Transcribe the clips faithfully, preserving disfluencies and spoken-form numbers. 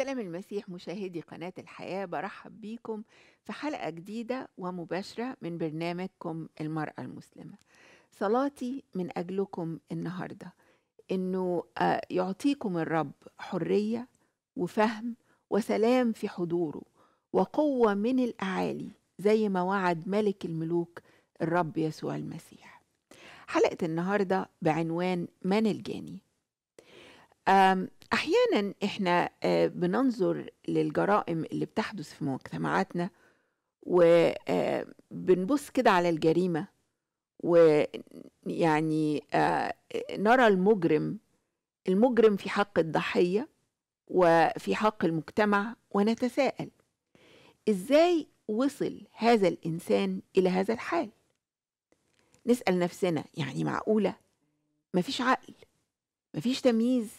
سلام المسيح مشاهدي قناة الحياة، برحب بيكم في حلقة جديدة ومباشرة من برنامجكم المرأة المسلمة. صلاتي من أجلكم النهاردة إنه يعطيكم الرب حرية وفهم وسلام في حضوره وقوة من الأعالي زي ما وعد ملك الملوك الرب يسوع المسيح. حلقة النهاردة بعنوان من الجاني. أحيانا إحنا بننظر للجرائم اللي بتحدث في مجتمعاتنا وبنبص كده على الجريمة، ويعني نرى المجرم المجرم في حق الضحية وفي حق المجتمع، ونتساءل إزاي وصل هذا الإنسان إلى هذا الحال؟ نسأل نفسنا، يعني معقولة مفيش عقل، مفيش تمييز،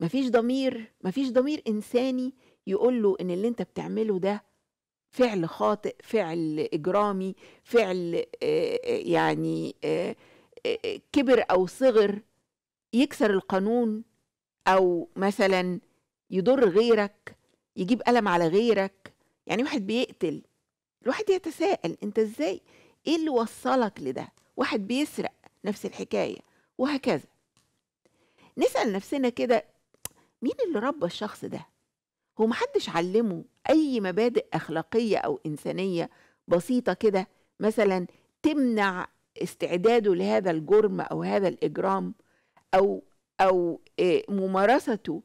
مفيش ضمير، مفيش ضمير إنساني يقول له إن اللي أنت بتعمله ده فعل خاطئ، فعل إجرامي، فعل يعني كبر أو صغر يكسر القانون، أو مثلا يضر غيرك، يجيب ألم على غيرك، يعني واحد بيقتل. الواحد يتساءل، أنت إزاي؟ إيه اللي وصلك لده؟ واحد بيسرق نفس الحكاية، وهكذا. نسأل نفسنا كده، مين اللي ربى الشخص ده؟ هو محدش علمه أي مبادئ أخلاقية أو إنسانية بسيطة كده مثلا تمنع استعداده لهذا الجرم أو هذا الإجرام، أو أو ممارسته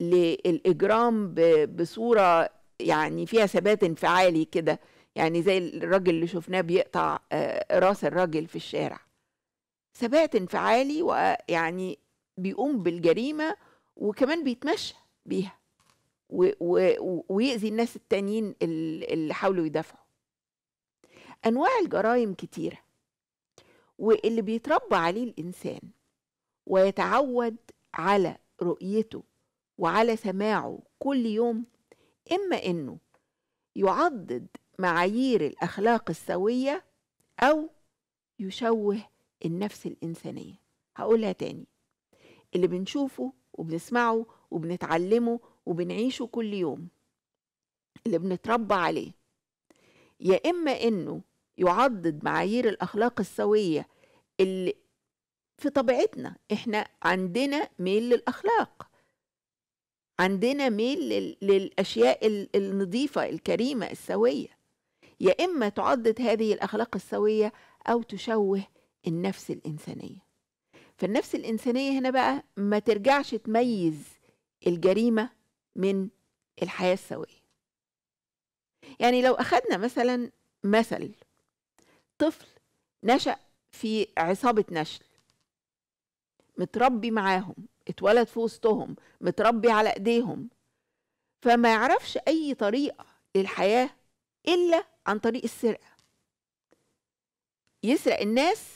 للإجرام بصورة يعني فيها ثبات انفعالي كده، يعني زي الراجل اللي شفناه بيقطع راس الراجل في الشارع. ثبات انفعالي، ويعني بيقوم بالجريمة وكمان بيتمشى بيها ويأذي الناس التانيين اللي حاولوا يدافعوا. أنواع الجرائم كتيرة، واللي بيتربى عليه الإنسان ويتعود على رؤيته وعلى سماعه كل يوم، إما إنه يعضد معايير الأخلاق السوية أو يشوه النفس الإنسانية. هقولها تاني، اللي بنشوفه وبنسمعه وبنتعلمه وبنعيشه كل يوم، اللي بنتربى عليه، يا إما إنه يعضد معايير الأخلاق السوية اللي في طبيعتنا. إحنا عندنا ميل للأخلاق، عندنا ميل للأشياء النظيفة الكريمة السوية، يا إما تعضد هذه الأخلاق السوية أو تشوه النفس الإنسانية. فالنفس الإنسانية هنا بقى ما ترجعش تميز الجريمة من الحياة السوية. يعني لو أخذنا مثلا مثل طفل نشأ في عصابة نشل، متربي معاهم، اتولد في وسطهم، متربي على ايديهم، فما يعرفش أي طريقة للحياة إلا عن طريق السرقة. يسرق الناس،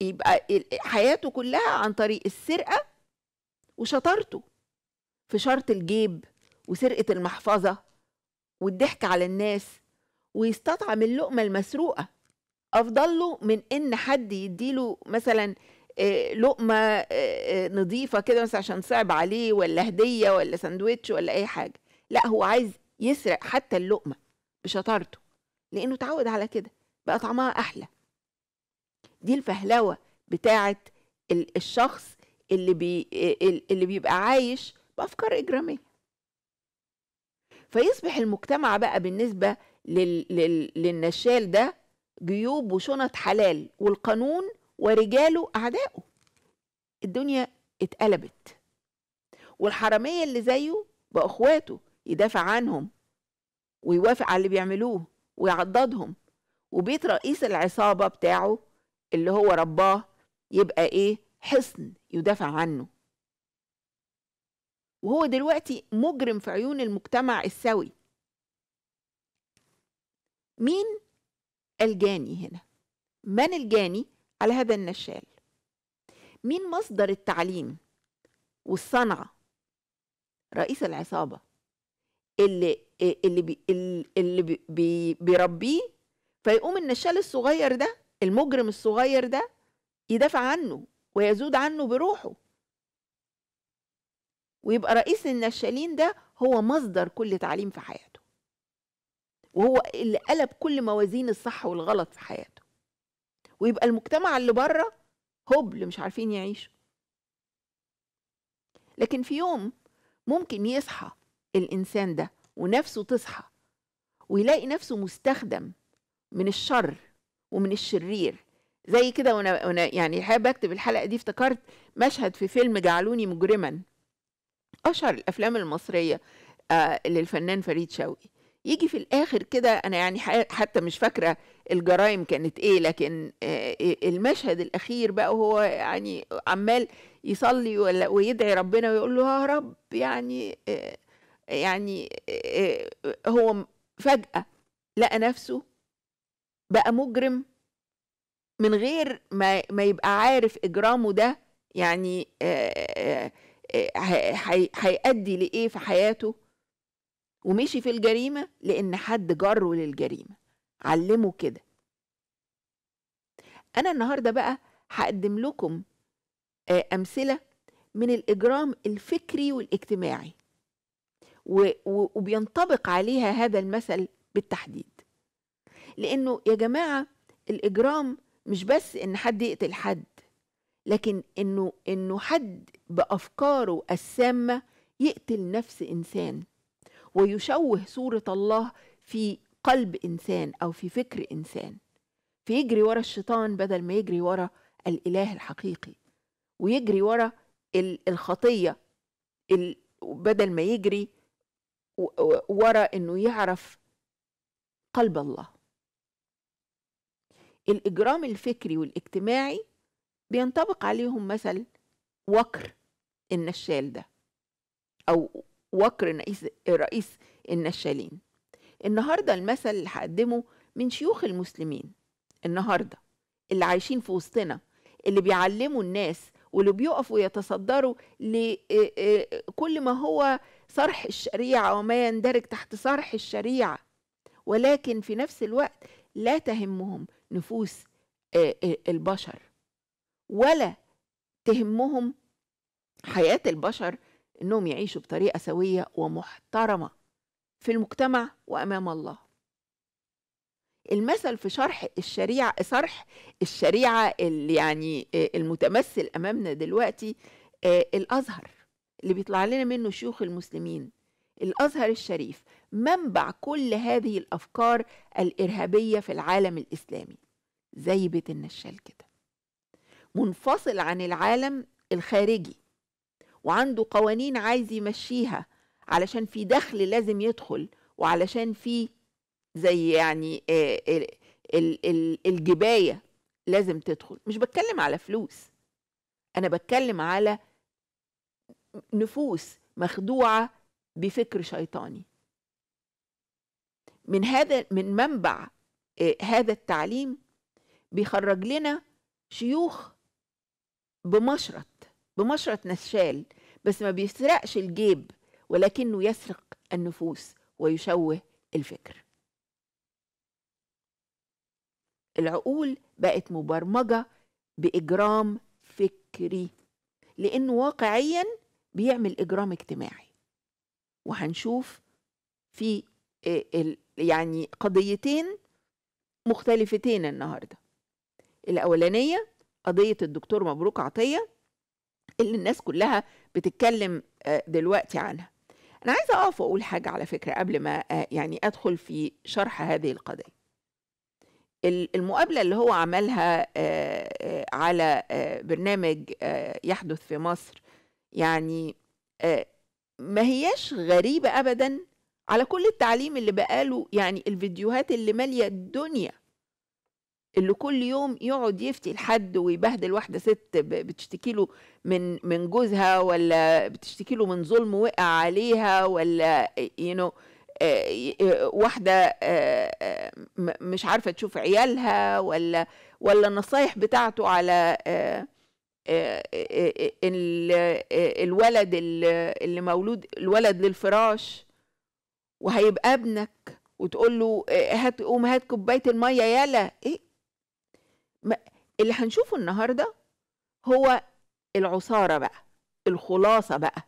يبقى حياته كلها عن طريق السرقة وشطارته في شرط الجيب وسرقة المحفظة والضحك على الناس، ويستطعم اللقمة المسروقة أفضل له من إن حد يديله مثلا لقمة نظيفة كده مثلا عشان صعب عليه، ولا هدية، ولا ساندويتش، ولا أي حاجة. لا، هو عايز يسرق حتى اللقمة بشطارته لأنه اتعود على كده، بقى طعمها أحلى. دي الفهلوة بتاعة الشخص اللي بي اللي بيبقى عايش بأفكار إجرامية. فيصبح المجتمع بقى بالنسبة لل... لل... للنشال ده جيوب وشنط حلال، والقانون ورجاله أعدائه. الدنيا اتقلبت، والحرامية اللي زيه بقى أخواته، يدافع عنهم ويوافق على اللي بيعملوه ويعضدهم. وبيت رئيس العصابة بتاعه اللي هو رباه يبقى إيه؟ حصن يدافع عنه. وهو دلوقتي مجرم في عيون المجتمع السوي. مين الجاني هنا؟ من الجاني على هذا النشال؟ مين مصدر التعليم والصنعة؟ رئيس العصابة اللي اللي بي اللي بي بي بيربيه، فيقوم النشال الصغير ده، المجرم الصغير ده، يدافع عنه ويزود عنه بروحه، ويبقى رئيس النشالين ده هو مصدر كل تعليم في حياته، وهو اللي قلب كل موازين الصح والغلط في حياته، ويبقى المجتمع اللي بره هب اللي مش عارفين يعيشوا. لكن في يوم ممكن يصحى الإنسان ده ونفسه تصحى ويلاقي نفسه مستخدم من الشر ومن الشرير زي كده. وانا وانا يعني حابه اكتب الحلقه دي افتكرت مشهد في فيلم جعلوني مجرما، اشهر الافلام المصريه آه للفنان فريد شوقي. يجي في الاخر كده، انا يعني حتى مش فاكره الجرائم كانت ايه، لكن آه المشهد الاخير بقى وهو يعني عمال يصلي ولا ويدعي ربنا ويقول له يا رب، يعني آه يعني آه هو فجأة لقى نفسه بقى مجرم من غير ما ما يبقى عارف إجرامه ده يعني هيؤدي لإيه في حياته، ومشي في الجريمة لأن حد جره للجريمة، علمه كده. أنا النهاردة بقى هقدم لكم أمثلة من الإجرام الفكري والاجتماعي وبينطبق عليها هذا المثل بالتحديد، لأنه يا جماعة الإجرام مش بس إن حد يقتل حد، لكن إنه إنه حد بأفكاره السامة يقتل نفس إنسان ويشوه صورة الله في قلب إنسان أو في فكر إنسان، فيجري ورا الشيطان بدل ما يجري ورا الإله الحقيقي، ويجري ورا الخطية بدل ما يجري ورا إنه يعرف قلب الله. الإجرام الفكري والاجتماعي بينطبق عليهم مثل وكر النشال ده، أو وكر رئيس النشالين. النهاردة المثل اللي هقدمه من شيوخ المسلمين النهاردة اللي عايشين في وسطنا، اللي بيعلموا الناس واللي بيقفوا يتصدروا لكل ما هو صرح الشريعة وما يندرج تحت صرح الشريعة، ولكن في نفس الوقت لا تهمهم نفوس البشر ولا تهمهم حياة البشر، إنهم يعيشوا بطريقة سوية ومحترمة في المجتمع وأمام الله. المثل في شرح الشريعة، صرح الشريعة اللي يعني المتمثل أمامنا دلوقتي الأزهر اللي بيطلع لنا منه شيوخ المسلمين، الأزهر الشريف منبع كل هذه الأفكار الإرهابية في العالم الإسلامي، زي بيت النشال كده منفصل عن العالم الخارجي وعنده قوانين عايز يمشيها، علشان في دخل لازم يدخل، وعلشان في زي يعني الجباية لازم تدخل. مش بتكلم على فلوس، أنا بتكلم على نفوس مخدوعة بفكر شيطاني. من هذا من منبع هذا التعليم بيخرج لنا شيوخ بمشرط بمشرط نشال، بس ما بيسرقش الجيب، ولكنه يسرق النفوس ويشوه الفكر. العقول بقت مبرمجة بإجرام فكري، لأنه واقعيا بيعمل إجرام اجتماعي. وهنشوف في يعني قضيتين مختلفتين النهارده. الاولانيه قضيه الدكتور مبروك عطيه اللي الناس كلها بتتكلم دلوقتي عنها. انا عايزه اقف واقول حاجه على فكره قبل ما يعني ادخل في شرح هذه القضيه. المقابله اللي هو عملها على برنامج يحدث في مصر يعني ما هياش غريبه ابدا على كل التعليم اللي بقاله، يعني الفيديوهات اللي ماليه الدنيا، اللي كل يوم يقعد يفتي لحد ويبهدل واحده ست بتشتكي له من من جوزها، ولا بتشتكي له من ظلم وقع عليها، ولا يو نو واحده مش عارفه تشوف عيالها، ولا ولا النصايح بتاعته على الولد اللي مولود الولد للفراش وهيبقى ابنك، وتقول له هات قوم هات كوبايه الميه يالا. ايه اللي هنشوفه النهارده؟ هو العصاره بقى، الخلاصه بقى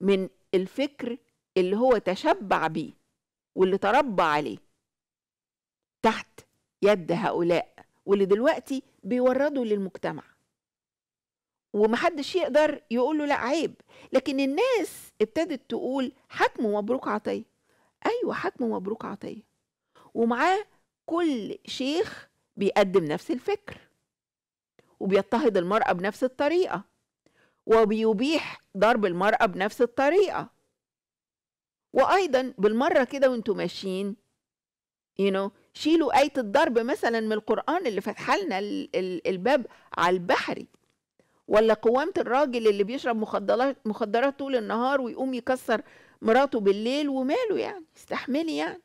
من الفكر اللي هو تشبع بيه واللي تربى عليه تحت يد هؤلاء، واللي دلوقتي بيوردوا للمجتمع ومحدش يقدر يقوله لا عيب. لكن الناس ابتدت تقول حكم مبروك عطية، أيوة حكم مبروك عطية، ومعاه كل شيخ بيقدم نفس الفكر وبيضطهد المرأة بنفس الطريقة وبيبيح ضرب المرأة بنفس الطريقة. وأيضا بالمرة كده وانتوا ماشيين you know شيلوا آية الضرب مثلا من القرآن اللي فتح لنا الباب على البحري، ولا قوامة الراجل اللي بيشرب مخدرات مخدرات طول النهار ويقوم يكسر مراته بالليل، وماله يعني، استحملي يعني.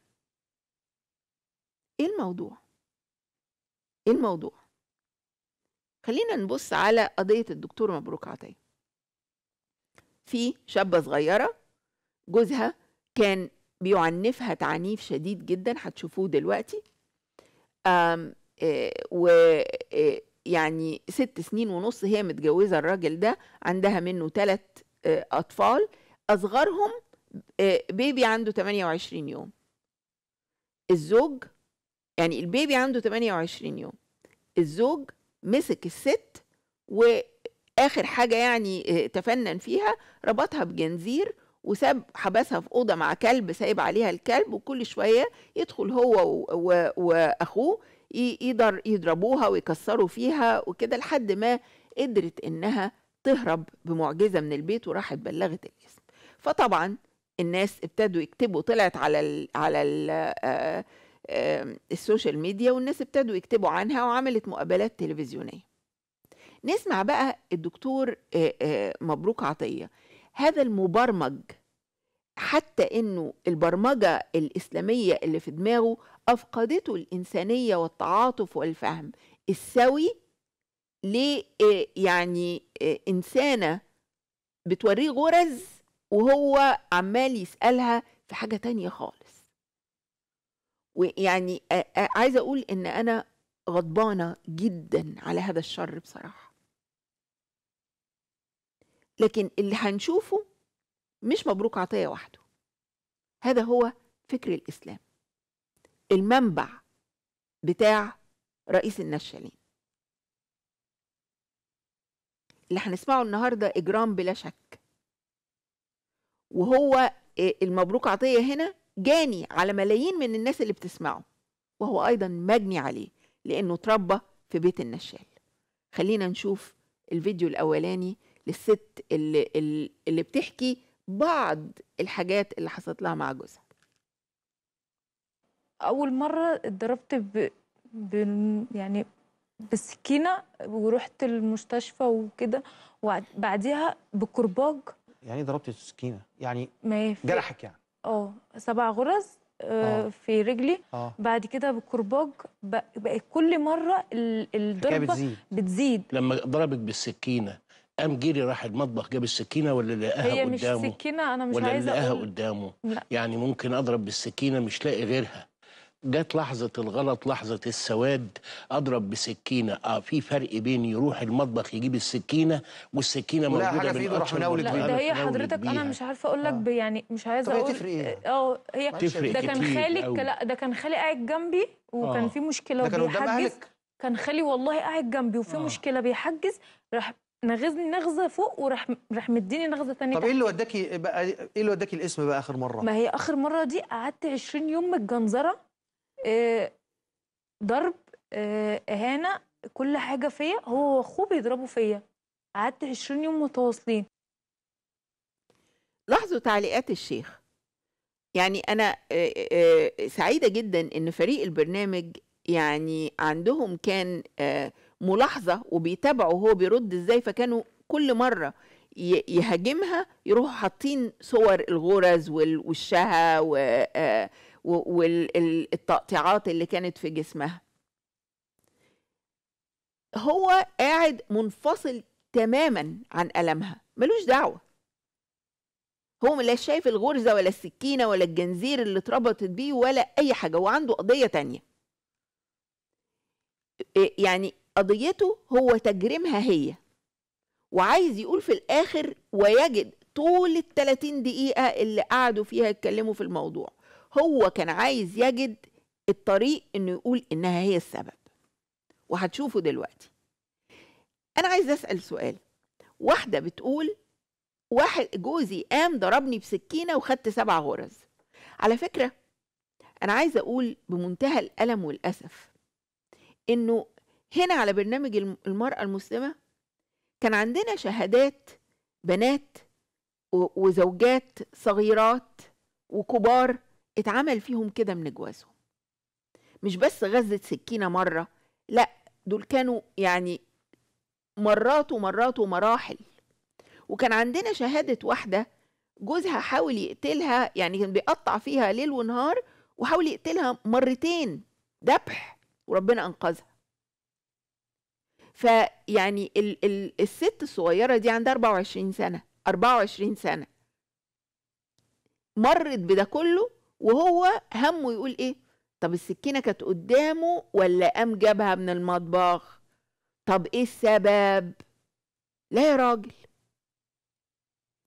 ايه الموضوع؟ ايه الموضوع؟ خلينا نبص على قضية الدكتور مبروك عطية. في شابة صغيرة جوزها كان بيعنفها تعنيف شديد جدا، هتشوفوه دلوقتي، ويعني ست سنين ونص هي متجوزة الراجل ده، عندها منه ثلاث أطفال، أصغرهم بيبي عنده ثمانية وعشرين يوم. الزوج يعني البيبي عنده ثمانية وعشرين يوم، الزوج مسك الست وآخر حاجة يعني تفنن فيها ربطها بجنزير وساب حبسها في أوضة مع كلب، سايب عليها الكلب، وكل شوية يدخل هو وأخوه يقدر يضربوها ويكسروا فيها وكده، لحد ما قدرت إنها تهرب بمعجزة من البيت وراحت بلغت الاسم. فطبعا الناس ابتدوا يكتبوا، طلعت على ال على ال السوشيال ميديا، والناس ابتدوا يكتبوا عنها وعملت مقابلات تلفزيونية. نسمع بقى الدكتور مبروك عطية، هذا المبرمج حتى انه البرمجة الإسلامية اللي في دماغه أفقدته الإنسانية والتعاطف والفهم السوي ل يعني إنسانة بتوريه غرز وهو عمال يسألها في حاجة تانية خالص. ويعني عايزة أقول إن أنا غضبانة جدا على هذا الشر بصراحة، لكن اللي هنشوفه مش مبروك عطية وحده، هذا هو فكر الإسلام، المنبع بتاع رئيس النشالين. اللي هنسمعه النهاردة إجرام بلا شك، وهو المبروك عطية هنا جاني على ملايين من الناس اللي بتسمعه، وهو أيضا مجني عليه لأنه تربى في بيت النشال. خلينا نشوف الفيديو الأولاني للست اللي, اللي بتحكي بعض الحاجات اللي حصلت لها مع جوزها. أول مرة اتضربت ب... ب... يعني بالسكينة ورحت المستشفى وكده، وبعديها بكرباج. يعني ايه ضربت السكينة؟ يعني جرحك يعني؟ اه سبع غرز آه في رجلي. أوه. بعد كده بالكرباج بقت كل مرة الضربة بتزيد. بتزيد. لما ضربك بالسكينة قام جري راح المطبخ جاب السكينه ولا لقاها قدامه؟ هي مش سكينه، انا مش عايزه ولا لقاها قدامه. لا. يعني ممكن اضرب بالسكينه مش لاقي غيرها، جت لحظه الغلط، لحظه السواد، اضرب بسكينه. اه في فرق بين يروح المطبخ يجيب السكينه والسكينه موجوده بالقطر. لا حاجه في ايده راح مناولك بيها. ده هي حضرتك بيها. انا مش عارفه اقول لك آه. يعني مش عايزه اقول. تفرق ايه؟ اه هي تفرق. ده كان خالي أو. لا ده كان خالي قاعد جنبي وكان آه. في مشكله وبيحجز. كان خالي والله قاعد جنبي وفي آه. مشكله بيحجز، راح نغزني نغزه فوق وراح راح مديني نغزه ثانيه. طب ايه اللي وداكي بقى، ايه اللي وداكي الاسم بقى اخر مره؟ ما هي اخر مره دي قعدت عشرين يوم متجنزره، آه ضرب، آه اهانه، كل حاجه فيا، هو واخوه بيضربوا فيا، قعدت عشرين يوم متواصلين. لاحظوا تعليقات الشيخ. يعني انا آه آه سعيده جدا ان فريق البرنامج يعني عندهم كان آه ملاحظة وبيتابعوا وهو بيرد ازاي، فكانوا كل مرة يهاجمها يروحوا حاطين صور الغرز والوشها والتقطيعات اللي كانت في جسمها. هو قاعد منفصل تماما عن ألمها، ملوش دعوة، هو لا شايف الغرزة ولا السكينة ولا الجنزير اللي اتربطت بيه ولا أي حاجة، هو عنده قضية تانية. يعني قضيته هو تجريمها هي، وعايز يقول في الآخر ويجد طول ال ثلاثين دقيقة اللي قعدوا فيها يتكلموا في الموضوع. هو كان عايز يجد الطريق انه يقول انها هي السبب، وهتشوفوا دلوقتي. انا عايز اسال سؤال. واحده بتقول واحد جوزي قام ضربني بسكينه وخدت سبع غرز. على فكره انا عايز اقول بمنتهى الالم والاسف انه هنا على برنامج المراه المسلمه كان عندنا شهادات بنات وزوجات صغيرات وكبار اتعمل فيهم كده من جوازهم. مش بس غزت سكينه مره، لا دول كانوا يعني مرات ومرات ومراحل. وكان عندنا شهاده واحده جوزها حاول يقتلها، يعني كان بيقطع فيها ليل ونهار وحاول يقتلها مرتين ذبح، وربنا انقذها. فيعني ال ال الست الصغيره دي عندها أربعة وعشرين سنة، أربعة وعشرين سنة مرت بده كله، وهو همه يقول ايه؟ طب السكينه كانت قدامه ولا قام جابها من المطبخ؟ طب ايه السبب؟ لا يا راجل،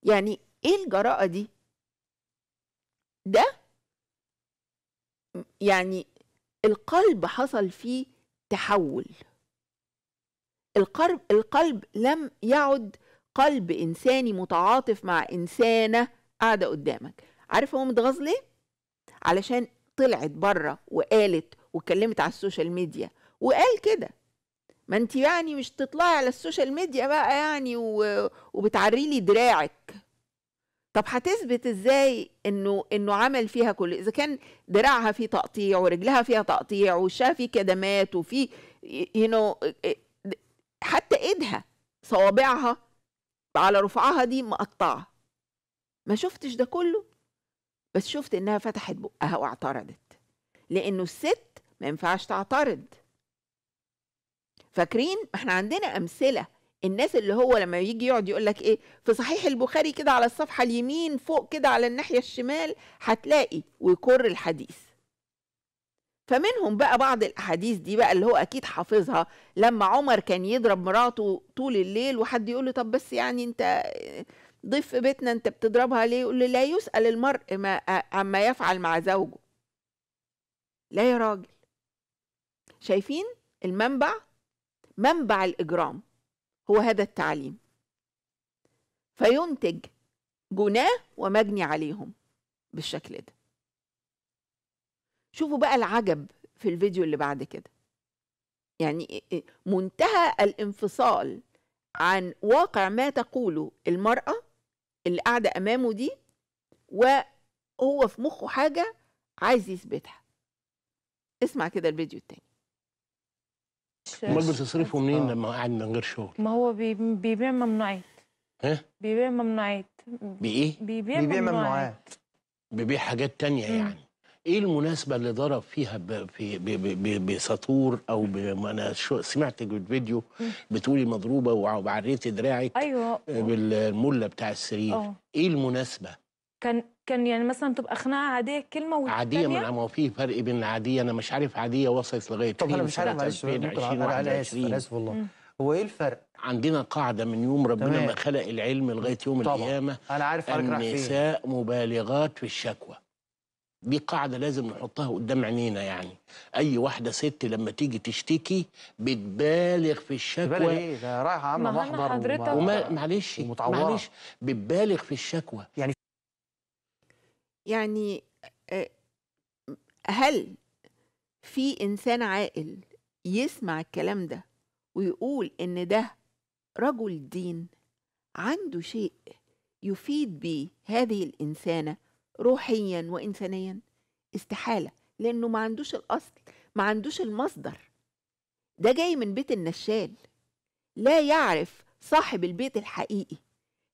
يعني ايه الجراءه دي؟ ده يعني القلب حصل فيه تحول. القلب القلب لم يعد قلب انساني متعاطف مع انسانه قاعده قدامك. عارفه هو متغاظ ليه؟ علشان طلعت بره وقالت واتكلمت على السوشيال ميديا وقال كده. ما انت يعني مش تطلعي على السوشيال ميديا بقى يعني وبتعري لي دراعك. طب هتثبت ازاي انه انه عمل فيها كل، اذا كان دراعها فيه تقطيع ورجلها فيها تقطيع ووشها فيه كدمات وفي يو حتى ايدها صوابعها على رفعها دي مقطعه. ما شفتش ده كله، بس شفت انها فتحت بقها واعترضت، لانه الست ما ينفعش تعترض. فاكرين احنا عندنا امثله الناس اللي هو لما يجي يقعد يقول لك ايه في صحيح البخاري كده على الصفحه اليمين فوق كده على الناحيه الشمال هتلاقي ويكر الحديث. فمنهم بقى بعض الاحاديث دي بقى اللي هو اكيد حافظها، لما عمر كان يضرب مراته طول الليل وحد يقول له طب بس يعني انت ضيف في بيتنا انت بتضربها ليه؟ يقول له لا يسأل المرء ما عما يفعل مع زوجه. لا يا راجل، شايفين المنبع؟ منبع الإجرام هو هذا التعليم، فينتج جناه ومجني عليهم بالشكل ده. شوفوا بقى العجب في الفيديو اللي بعد كده، يعني منتهى الانفصال عن واقع ما تقوله المرأة اللي قاعدة أمامه دي، وهو في مخه حاجة عايز يثبتها. اسمع كده الفيديو التاني. امال بتصرفوا منين لما قاعد من غير شغل؟ ما هو بيبيع ممنوعات. ها؟ بيبيع ممنوعات. بإيه؟ بيبيع ممنوعات. بيبيع حاجات تانية يعني. ايه المناسبه اللي ضرب فيها بساطور او ب... انا شو... سمعت فيديو بتقولي مضروبه وعريت دراعك. ايوه بالمله بتاع السرير. أوه. ايه المناسبه؟ كان كان يعني مثلا تبقى خناقه عاديه كلمه والتانية عاديه. ما هو في فرق بين عاديه، انا مش عارف عاديه وصلت لغايه طب انا مش عارف معلش انا اسف انا اسف والله. هو ايه الفرق؟ عندنا قاعده من يوم ربنا تمام. ما خلق العلم لغايه يوم طبعا. القيامه انا عارف النساء مبالغات في الشكوى، دي قاعدة لازم نحطها قدام عينينا. يعني أي واحدة ست لما تيجي تشتكي بتبالغ في الشكوى. بتبالغ إيه؟ ده رايحة عاملة محضر وما معلش معلش بتبالغ في الشكوى. يعني يعني هل في إنسان عاقل يسمع الكلام ده ويقول إن ده رجل دين عنده شيء يفيد بيه هذه الإنسانة روحيا وانسانيا؟ استحاله، لانه ما عندوش الاصل، ما عندوش المصدر. ده جاي من بيت النشال، لا يعرف صاحب البيت الحقيقي،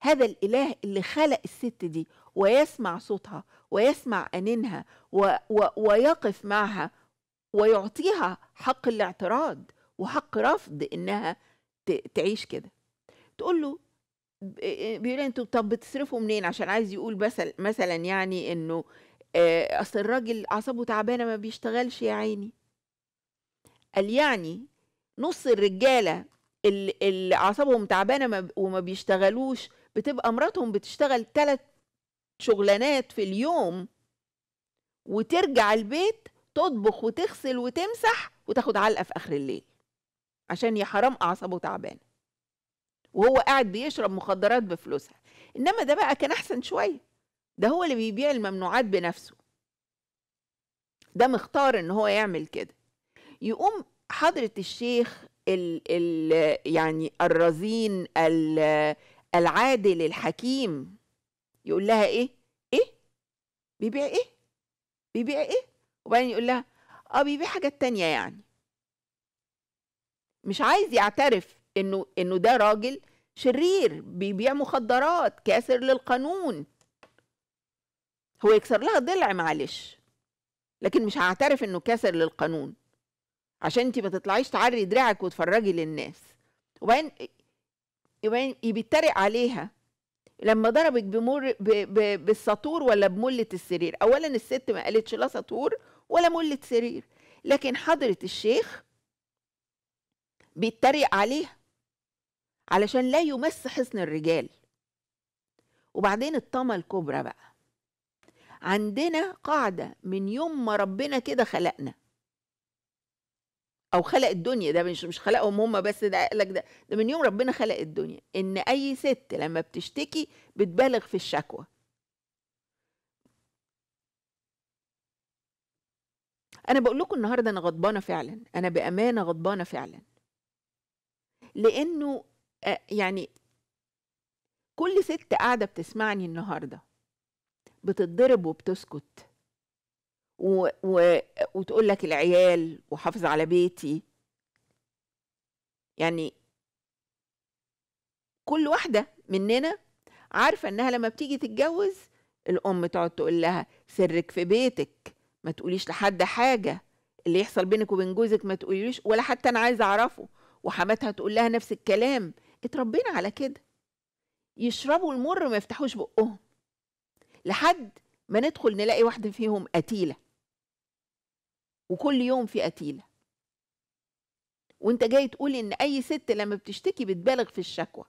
هذا الاله اللي خلق الست دي ويسمع صوتها ويسمع انينها و و ويقف معها ويعطيها حق الاعتراض وحق رفض انها تعيش كده. تقول له بيقول انتوا طب بتصرفوا منين؟ عشان عايز يقول بس مثلا يعني انه اصل الراجل اعصابه تعبانه ما بيشتغلش يا عيني. قال يعني نص الرجاله اللي اعصابهم تعبانه وما بيشتغلوش بتبقى مراتهم بتشتغل ثلاث شغلانات في اليوم، وترجع البيت تطبخ وتغسل وتمسح وتاخد علقه في اخر الليل عشان يا حرام اعصابه تعبانه، وهو قاعد بيشرب مخدرات بفلوسها. انما ده بقى كان احسن شويه، ده هو اللي بيبيع الممنوعات بنفسه، ده مختار ان هو يعمل كده. يقوم حضرة الشيخ ال ال يعني الرزين العادل الحكيم يقول لها ايه؟ ايه؟ بيبيع ايه؟ بيبيع ايه؟ وبعدين يقول لها اه بيبيع حاجات تانية. يعني مش عايز يعترف انه انه ده راجل شرير بيبيع مخدرات كاسر للقانون. هو يكسر لها ضلع معلش، لكن مش هعترف انه كاسر للقانون عشان انت ما تطلعيش تعري دراعك وتفرجي للناس. وبعدين وبعدين بيتريق عليها لما ضربك بمر ب... ب... بالساطور ولا بمله السرير. اولا الست ما قالتش لا ساطور ولا مله سرير، لكن حضره الشيخ بيتريق عليها علشان لا يمس حصن الرجال. وبعدين الطامه الكبرى بقى، عندنا قاعده من يوم ما ربنا كده خلقنا او خلق الدنيا، ده مش مش خلقهم هم بس، ده قالك ده ده من يوم ربنا خلق الدنيا، ان اي ست لما بتشتكي بتبالغ في الشكوى. انا بقول لكم النهارده انا غضبانه فعلا، انا بامانه غضبانه فعلا، لانه يعني كل ست قاعده بتسمعني النهارده بتتضرب وبتسكت و... و... وتقول لك العيال وحافظ على بيتي. يعني كل واحدة مننا عارفة انها لما بتيجي تتجوز الام تقعد تقول لها سرك في بيتك، ما تقوليش لحد حاجة، اللي يحصل بينك وبين جوزك ما تقوليش ولا حتى انا عايزة اعرفه. وحماتها تقول لها نفس الكلام. اتربينا على كده، يشربوا المر ما يفتحوش بقهم لحد ما ندخل نلاقي واحدة فيهم قتيلة، وكل يوم في قتيلة. وانت جاي تقول ان اي ست لما بتشتكي بتبالغ في الشكوى.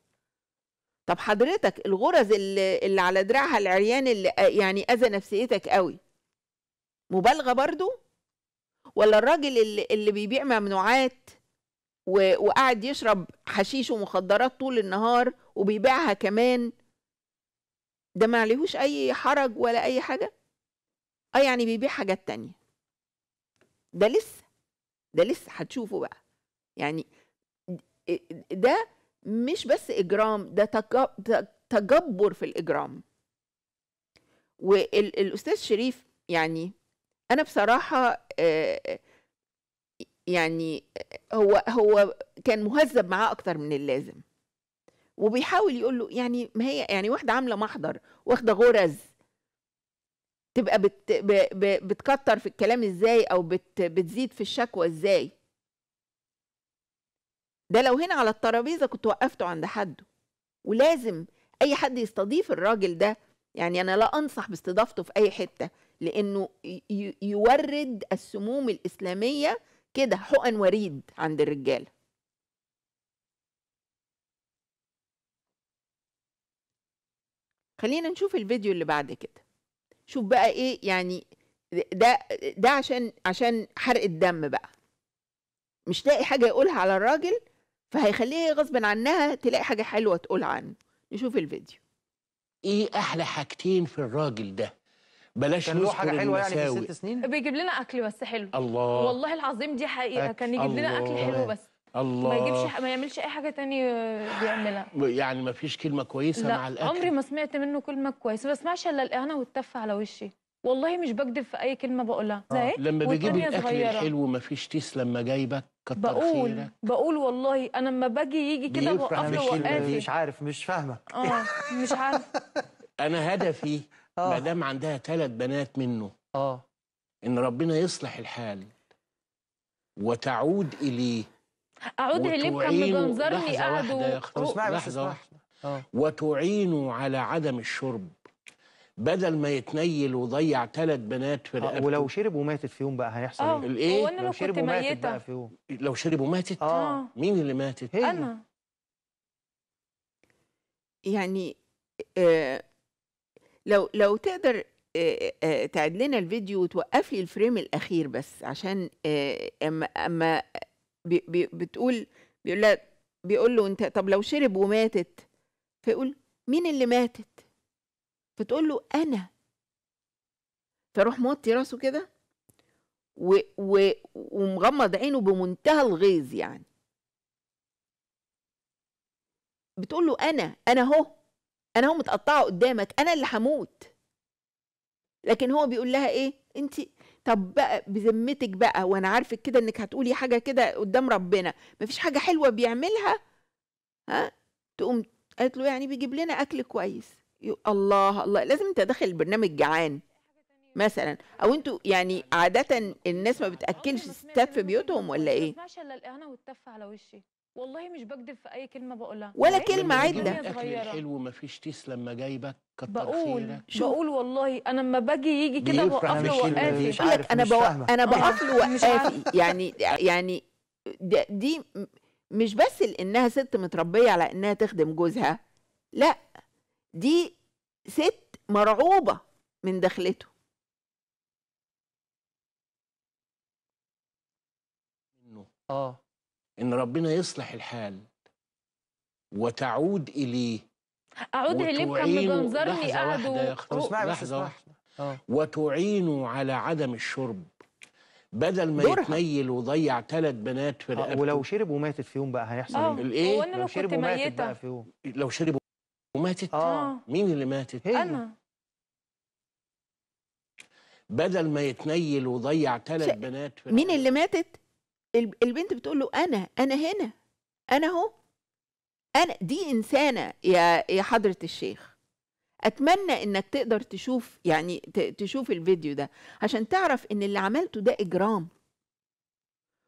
طب حضرتك الغرز اللي, اللي على دراعها العريان اللي يعني اذى نفسيتك قوي، مبالغة برضو؟ ولا الراجل اللي, اللي بيبيع ممنوعات وقاعد يشرب حشيش ومخدرات طول النهار وبيبيعها كمان، ده ما عليهوش اي حرج ولا اي حاجه؟ اه يعني بيبيع حاجات تانية. ده لسه ده لسه هتشوفه بقى. يعني ده مش بس اجرام، ده تجبر في الاجرام. والاستاذ شريف يعني انا بصراحه يعني هو هو كان مهذب معاه اكتر من اللازم، وبيحاول يقول له يعني ما هي يعني واحده عامله محضر واخده غرز تبقى بت بتكتر في الكلام ازاي، او بت بتزيد في الشكوى ازاي. ده لو هنا على الترابيزه كنت وقفته عند حده، ولازم اي حد يستضيف الراجل ده. يعني انا لا انصح باستضافته في اي حته، لانه يورد السموم الاسلاميه كده حقن وريد عند الرجال. خلينا نشوف الفيديو اللي بعد كده. شوف بقى ايه يعني ده ده عشان عشان حرق الدم بقى، مش لاقي حاجه يقولها على الراجل فهيخليها غصب عنها تلاقي حاجه حلوه تقولها عنه. نشوف الفيديو. ايه احلى حاجتين في الراجل ده؟ بلاش كان له حاجه حلوه يعني في الست سنين بيجيب لنا اكل بس حلو. الله والله العظيم دي حقيقه، كان يجيب الله. لنا اكل حلو بس الله. ما يجيبش ما يعملش اي حاجه تاني بيعملها، يعني ما فيش كلمه كويسه لا. مع الاكل عمري ما سمعت منه كلمه كويسه، ما بسمعش الا الاهانه والتف على وشي، والله مش بكذب في اي كلمه بقولها. آه. لما بيجيب الاكل صغيرة. الحلو ما فيش تيس لما جايبك كتر خيرك. بقول بقول والله انا لما باجي يجي كده بوقف له وقادي مش عارف مش فاهمه. اه مش عارف انا هدفي ما دام عندها ثلاث بنات منه اه ان ربنا يصلح الحال وتعود اليه. اعود اليه كان مجنزرني قعدوا لحظه واحده وتعينوا على عدم الشرب بدل ما يتنيل ويضيع ثلاث بنات في رقبته. ولو شرب وماتت في يوم بقى هيحصل ايه؟ الايه؟ لو شرب وماتت بقى في يوم لو شرب وماتت اه مين اللي ماتت؟ انا. يعني لو لو تقدر تعد لنا الفيديو وتوقف لي الفريم الاخير بس، عشان اما اما بتقول بيقول لها بيقول له انت طب لو شرب وماتت، فيقول مين اللي ماتت؟ فتقول له انا. فروح موطي راسه كده و... و... ومغمض عينه بمنتهى الغيظ يعني. بتقول له انا انا اهو انا اهو متقطعه قدامك، انا اللي هموت. لكن هو بيقول لها ايه؟ انت طب بقى بذمتك بقى، وانا عارفك كده انك هتقولي حاجه كده قدام ربنا، مفيش حاجه حلوه بيعملها؟ ها؟ تقوم قالت له يعني بيجيب لنا اكل كويس. الله الله، لازم انت داخل البرنامج جعان مثلا، او انتوا يعني عاده الناس ما بتاكلش ستات في بيوتهم ولا ايه؟ ما بسمعش الا الاهانه والتف على وشي، والله مش بكذب في اي كلمه بقولها ولا كلمه عدله. الاكل الحلو مفيش تيس لما جايبك كتر بقول خيرك. بقول والله انا لما باجي يجي كده بوقف له وقفي، مش عارف انا بوقف انا بوقف له وقفي يعني يعني دي مش بس لانها ست متربيه على انها تخدم جوزها، لا دي ست مرعوبه من دخلته. اه ان ربنا يصلح الحال وتعود اليه، اعود اليه كان منظرني قاعد لحظه واحده اه وتعينه على عدم الشرب، بدل ما دورها. يتميل ويضيع ثلاث بنات في رقبته. ولو شرب وماتت في يوم بقى هيحصل ايه؟ لو, لو شرب وماتت بقى في يوم، لو شرب وماتت آه. مين اللي ماتت؟ هي. انا بدل ما يتنيل ويضيع ثلاث ش... بنات في مين اللي ماتت؟ البنت بتقول له انا انا هنا انا اهو انا. دي انسانه يا يا حضره الشيخ، اتمنى انك تقدر تشوف يعني تشوف الفيديو ده عشان تعرف ان اللي عملته ده اجرام،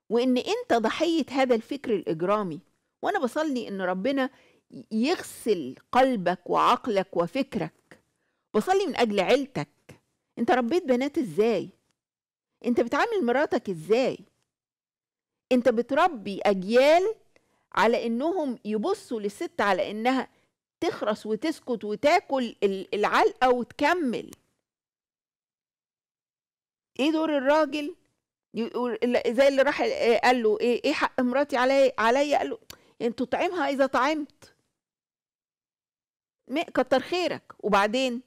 وان انت ضحيه هذا الفكر الاجرامي. وانا بصلي ان ربنا يغسل قلبك وعقلك وفكرك، بصلي من اجل عيلتك. انت ربيت بنات ازاي؟ انت بتعامل مراتك ازاي؟ انت بتربي اجيال على انهم يبصوا للست على انها تخرس وتسكت وتاكل العلقه وتكمل. ايه دور الراجل؟ زي اللي راح قال له ايه ايه حق مراتي عليا عليا قال له انت تطعمها اذا طعمت، كتر خيرك. وبعدين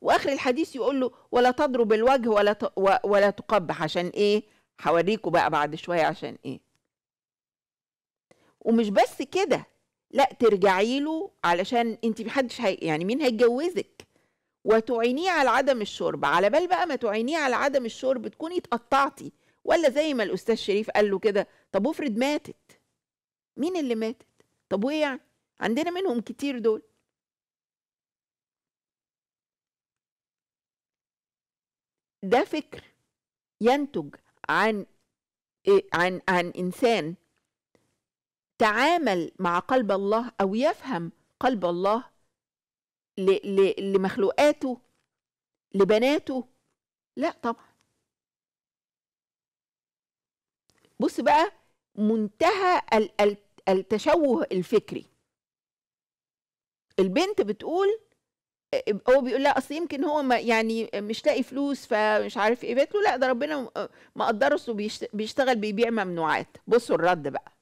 واخر الحديث يقول له ولا تضرب الوجه ولا ولا تقبح. عشان ايه؟ هوريكوا بقى بعد شويه عشان ايه. ومش بس كده، لا ترجعي له علشان انت محدش هي يعني مين هيتجوزك، وتعينيه على عدم الشرب. على بال بقى ما تعينيه على عدم الشرب تكوني اتقطعتي، ولا زي ما الاستاذ شريف قال له كده طب وافرض ماتت، مين اللي ماتت؟ طب وايه يعني؟ عندنا منهم كتير دول. ده فكر ينتج عن عن عن انسان تعامل مع قلب الله او يفهم قلب الله لمخلوقاته لبناته. لا طبعا. بص بقى منتهى التشوه الفكري. البنت بتقول هو بيقول لها اصل يمكن هو ما يعني مش لاقي فلوس فمش عارف ايه، بيت له لا ده ربنا ما قدره بيشتغل بيبيع ممنوعات. بصوا الرد بقى،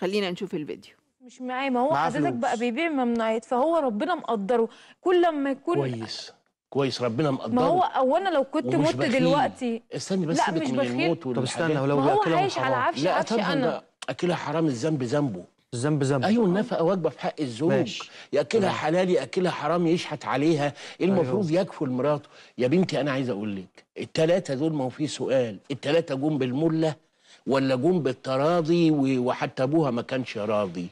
خلينا نشوف الفيديو. مش معايا، ما هو حضرتك بقى بيبيع ممنوعات فهو ربنا مقدره. كل ما يكون كويس كويس ربنا مقدره. ما هو او انا لو كنت مت دلوقتي استني بس، لا مش بخيل. طب استنى، ولو هو عايش على عفش عفش انا اكلها حرام. الذنب ذنبه، الذنب ذنب. ايوه النفقه واجبه في حق الزوج، ياكلها حلال ياكلها حرام، يشحت عليها، المفروض أيوه. يكفل مراته. يا بنتي انا عايز اقول لك الثلاثه دول ما هو في سؤال، الثلاثه جم بالمله ولا جم بالتراضي، وحتى ابوها ما كانش راضي.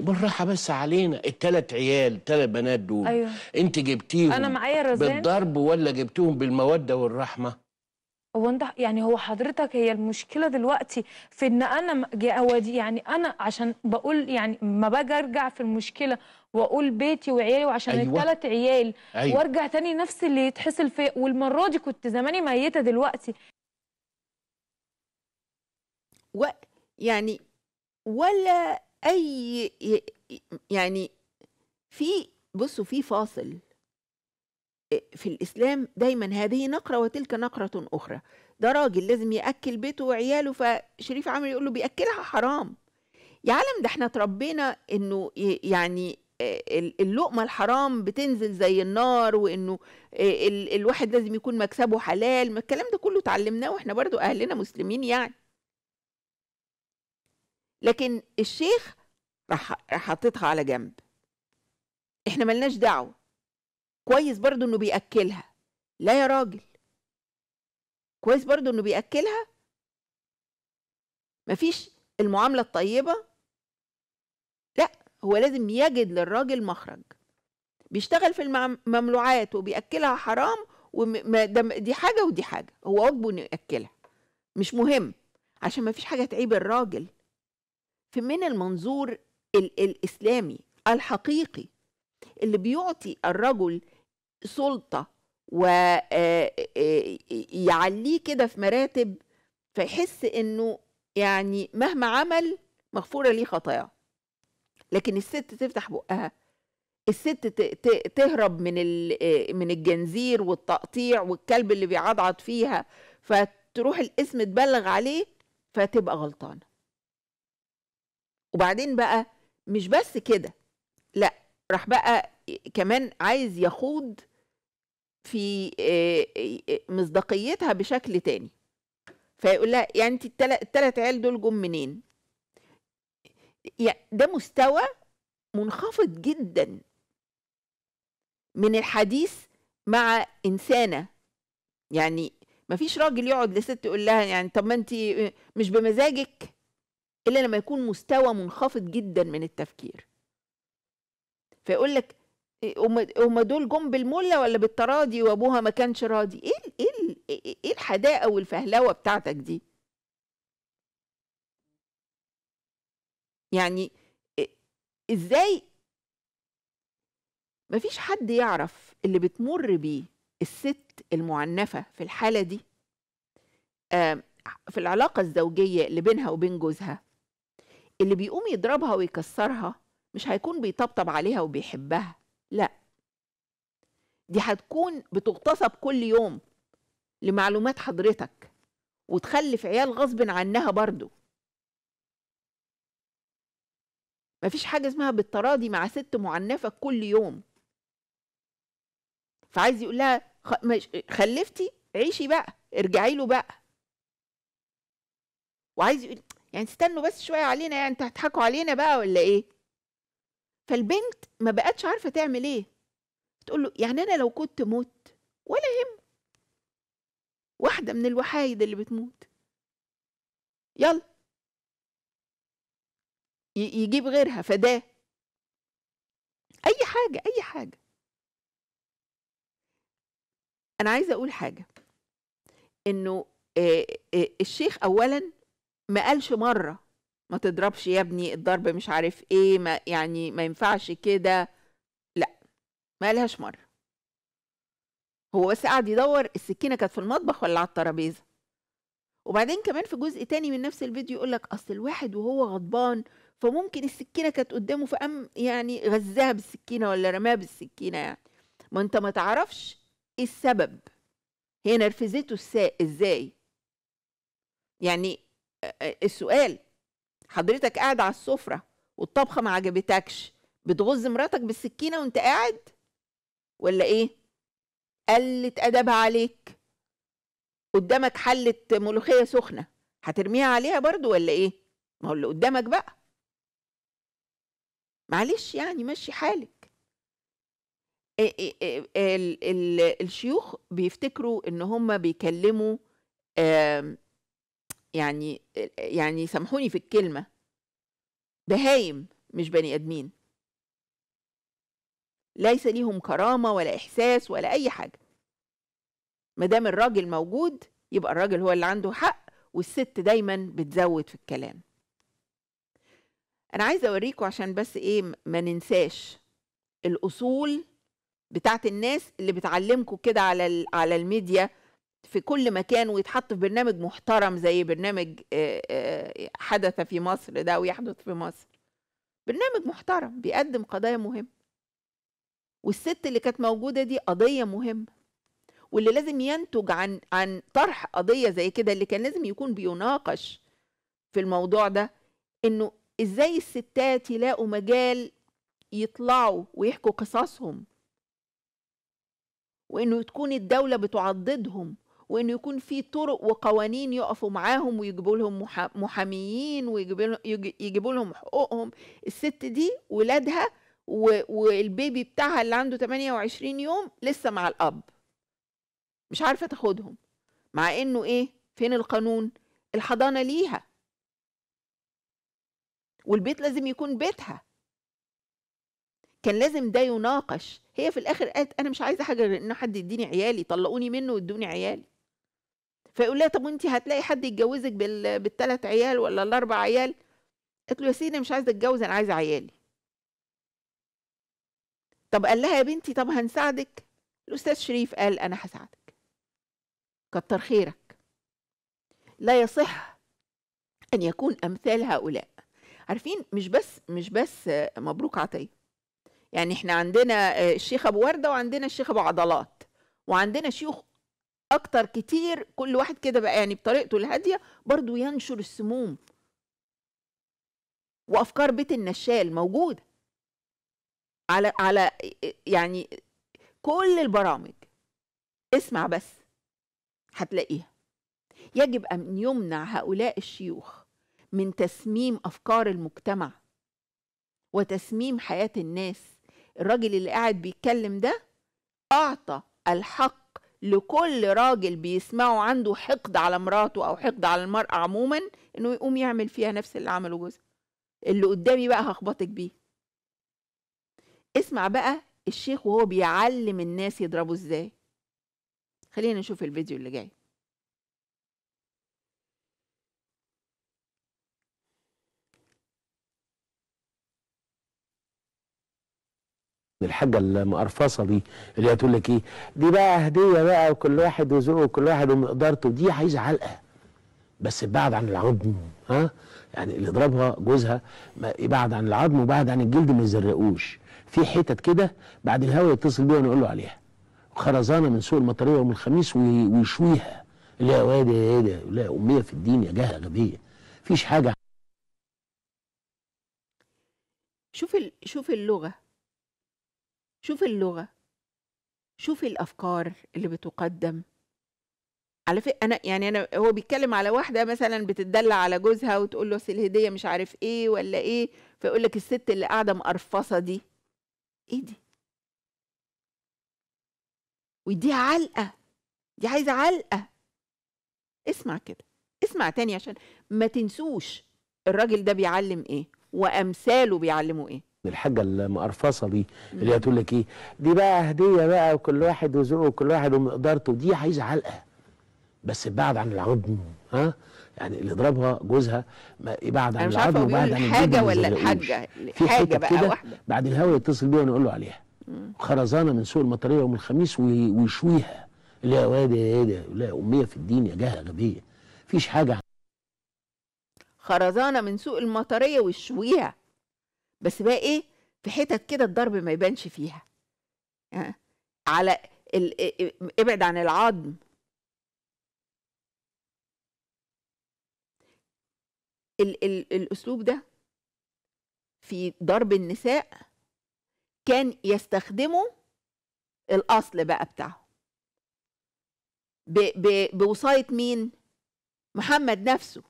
بالراحه بس علينا، الثلاث عيال الثلاث بنات دول أيوه. انت جبتيهم انا معايا رزان بالضرب ولا جبتيهم بالموده والرحمه؟ هو انت يعني هو حضرتك هي المشكله دلوقتي في ان انا جوادي يعني انا عشان بقول يعني ما باجي ارجع في المشكله واقول بيتي وعيالي وعشان أيوة. الثلاث عيال أيوة. وارجع تاني نفس اللي يتحصل فيه، والمره دي كنت زماني ميته دلوقتي. و يعني ولا اي يعني في بصوا في فاصل في الإسلام دايما، هذه نقرة وتلك نقرة أخرى. ده راجل لازم يأكل بيته وعياله، فشريف عامر يقول له بيأكلها حرام. يا عالم ده احنا تربينا انه يعني اللقمة الحرام بتنزل زي النار، وانه الواحد لازم يكون مكسبه حلال. الكلام ده كله اتعلمناه واحنا برضو اهلنا مسلمين يعني. لكن الشيخ راح حاططها على جنب، احنا ملناش دعوة. كويس برضو انه بيأكلها، لا يا راجل، كويس برضو انه بيأكلها. مفيش المعاملة الطيبة، لا، هو لازم يجد للراجل مخرج. بيشتغل في المملوعات وبيأكلها حرام، ودي حاجة ودي حاجة، هو واجبه انه يأكلها، مش مهم، عشان مفيش حاجة تعيب الراجل. فمن المنظور ال الإسلامي الحقيقي اللي بيعطي الرجل سلطة ويعليه كده في مراتب، فيحس انه يعني مهما عمل مغفورة ليه خطاياه. لكن الست تفتح بقها، الست تهرب من من الجنزير والتقطيع والكلب اللي بيعضعض فيها، فتروح الاسم تبلغ عليه، فتبقى غلطانة. وبعدين بقى مش بس كده، لا، راح بقى كمان عايز يخوض في مصداقيتها بشكل تاني، فيقول لها يعني انت التلات عيال دول جم منين؟ ده مستوى منخفض جدا من الحديث مع انسانه. يعني مفيش راجل يقعد لست يقول لها يعني طب ما انت مش بمزاجك، الا لما يكون مستوى منخفض جدا من التفكير. فيقول لك هم دول جم بالمله ولا بالتراضي وابوها ما كانش راضي؟ ايه ايه ايه الحداقه والفهلوه بتاعتك دي؟ يعني ازاي مفيش حد يعرف اللي بتمر بيه الست المعنفه في الحاله دي في العلاقه الزوجيه اللي بينها وبين جوزها؟ اللي بيقوم يضربها ويكسرها مش هيكون بيطبطب عليها وبيحبها، لا، دي هتكون بتغتصب كل يوم. لمعلومات حضرتك، وتخلف عيال غصب عنها برضو. مفيش حاجة اسمها بالتراضي مع ست معنفة كل يوم. فعايز يقول لها خلفتي عيشي بقى، ارجعي له بقى. وعايز يقول يعني استنوا بس شوية علينا، يعني انتوا هتضحكوا علينا بقى ولا ايه؟ فالبنت ما بقتش عارفة تعمل ايه. تقول له يعني انا لو كنت موت ولا يهم، واحدة من الوحايد اللي بتموت، يلا يجيب غيرها، فداه اي حاجة اي حاجة. انا عايزة اقول حاجة، انه الشيخ اولا ما قالش مرة ما تضربش يا ابني، الضرب مش عارف ايه، ما يعني ما ينفعش كده، لا، ما قالهاش مرة. هو بس قاعد يدور السكينة كانت في المطبخ ولا على الترابيزة. وبعدين كمان في جزء تاني من نفس الفيديو يقول لك اصل الواحد وهو غضبان فممكن السكينة كانت قدامه فقام يعني غزاها بالسكينة ولا رماها بالسكينة. يعني ما انت ما تعرفش ايه السبب، هي نرفزته ازاي؟ يعني السؤال حضرتك قاعد على السفرة والطبخة ما عجبتكش، بتغز مراتك بالسكينة وانت قاعد ولا ايه؟ قلت أدبها عليك، قدامك حلة ملوخية سخنة هترميها عليها برضو ولا ايه؟ ما هو اللي قدامك بقى، معلش يعني مشي حالك. إيه إيه إيه ال ال الشيوخ بيفتكروا ان هم بيكلموا يعني يعني سامحوني في الكلمة، بهايم مش بني آدمين، ليس ليهم كرامة ولا إحساس ولا أي حاجة. ما دام الراجل موجود يبقى الراجل هو اللي عنده حق، والست دايما بتزود في الكلام. أنا عايزة أوريكم عشان بس إيه ما ننساش الأصول بتاعت الناس اللي بتعلمكم كده على على الميديا في كل مكان، ويتحط في برنامج محترم زي برنامج حدث في مصر ده ويحدث في مصر. برنامج محترم بيقدم قضايا مهمة، والست اللي كانت موجودة دي قضية مهمة، واللي لازم ينتج عن عن طرح قضية زي كده، اللي كان لازم يكون بيناقش في الموضوع ده انه ازاي الستات يلاقوا مجال يطلعوا ويحكوا قصصهم، وانه تكون الدولة بتعضدهم، وانه يكون في طرق وقوانين يقفوا معاهم ويجيبوا لهم محاميين ويجيبوا لهم حقوقهم. الست دي ولادها والبيبي بتاعها اللي عنده ثمانية وعشرين يوم لسه مع الاب، مش عارفه تاخدهم، مع انه ايه، فين القانون؟ الحضانه ليها، والبيت لازم يكون بيتها. كان لازم ده يناقش. هي في الاخر قالت انا مش عايزه حاجه غير ان حد يديني عيالي، طلقوني منه وادوني عيالي. فيقول لها طب وانت هتلاقي حد يتجوزك بالثلاث عيال ولا الاربع عيال؟ قالت له يا سيدي مش عايزه اتجوز، انا عايزه عيالي. طب قال لها يا بنتي طب هنساعدك. الأستاذ شريف قال أنا هساعدك، كتر خيرك. لا يصح أن يكون أمثال هؤلاء. عارفين مش بس مش بس مبروك عطية، يعني احنا عندنا الشيخ أبو وردة وعندنا الشيخ أبو عضلات وعندنا شيوخ أكتر كتير، كل واحد كده بقى يعني بطريقته الهادية برضو ينشر السموم وأفكار بيت النشال موجودة على على يعني كل البرامج. اسمع بس هتلاقيها. يجب أن يمنع هؤلاء الشيوخ من تسميم أفكار المجتمع وتسميم حياة الناس. الراجل اللي قاعد بيتكلم ده أعطى الحق لكل راجل بيسمعه عنده حقد على مراته أو حقد على المرأة عموما إنه يقوم يعمل فيها نفس اللي عمله جوزها. اللي قدامي بقى هخبطك بيه. اسمع بقى الشيخ وهو بيعلم الناس يضربوا ازاي. خلينا نشوف الفيديو اللي جاي. الحاجه المقرفصه دي اللي هتقول لك ايه دي بقى هديه بقى وكل واحد وذوقه وكل واحد ومقدارته، دي عايزه علقه بس بعد عن العظم. ها يعني اللي ضربها جوزها يبعد عن العظم وبعد عن الجلد، ما يزرقوش في حتت كده بعد الهواء يتصل بيها ونقول له عليها خرزانه من سوق المطريه ومن الخميس ويشويها. اللي هو ايه ده ايه ده؟ لا اميه في الدين يا جهه غبيه، مفيش حاجه. شوف ال... شوف اللغه، شوف اللغه، شوف الافكار اللي بتقدم. على فكره انا يعني انا هو بيتكلم على واحده مثلا بتدلع على جوزها وتقول له اصل الهديه مش عارف ايه ولا ايه، فيقول لك الست اللي قاعده مقرفصه دي ايه دي؟ ويديها علقه، دي عايزه علقه. اسمع كده، اسمع تاني عشان ما تنسوش الراجل ده بيعلم ايه وامثاله بيعلموا ايه. الحاجه المقرفصه دي اللي هتقول لك ايه دي بقى هديه بقى وكل واحد وذوقه وكل واحد ومقدارته، دي عايزه علقه بس بعد عن العظم. ها يعني اللي ضربها جوزها يبعد عن العظم وبعد عن الحاجه ولا الحاجه في حاجه بقى واحده بعد الهوا يتصل بيها ونقول له عليها خرزانه من سوق المطريه ومن الخميس ويشويها. اللي هو ايه ده ايه ده؟ لا اميه في الدين يا جهه غبيه، مفيش حاجه. خرزانه من سوق المطريه ويشويها، بس بقى ايه في حتت كده الضرب ما يبانش فيها. ها على ال... ابعد عن العظم. ال ال الأسلوب ده في ضرب النساء كان يستخدمه الأصل بقى بتاعه بوصاية مين؟ محمد نفسه.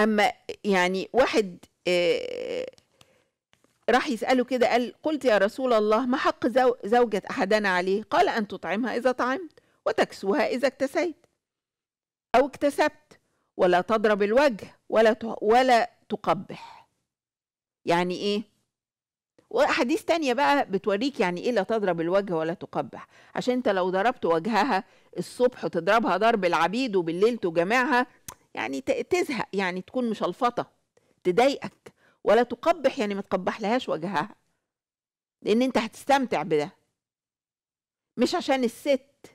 أما يعني واحد راح يسأله كده قال قلت يا رسول الله ما حق زوجة أحدنا عليه؟ قال أن تطعمها إذا طعمت وتكسوها إذا اكتسيت أو اكتسبت ولا تضرب الوجه ولا ولا تقبح. يعني ايه؟ واحاديث تانية بقى بتوريك يعني ايه لا تضرب الوجه ولا تقبح، عشان انت لو ضربت وجهها الصبح وتضربها ضرب العبيد وبالليل تجمعها يعني تزهق، يعني تكون مشلفطه تضايقك. ولا تقبح يعني ما تقبح لهاش وجهها لان انت هتستمتع بده، مش عشان الست.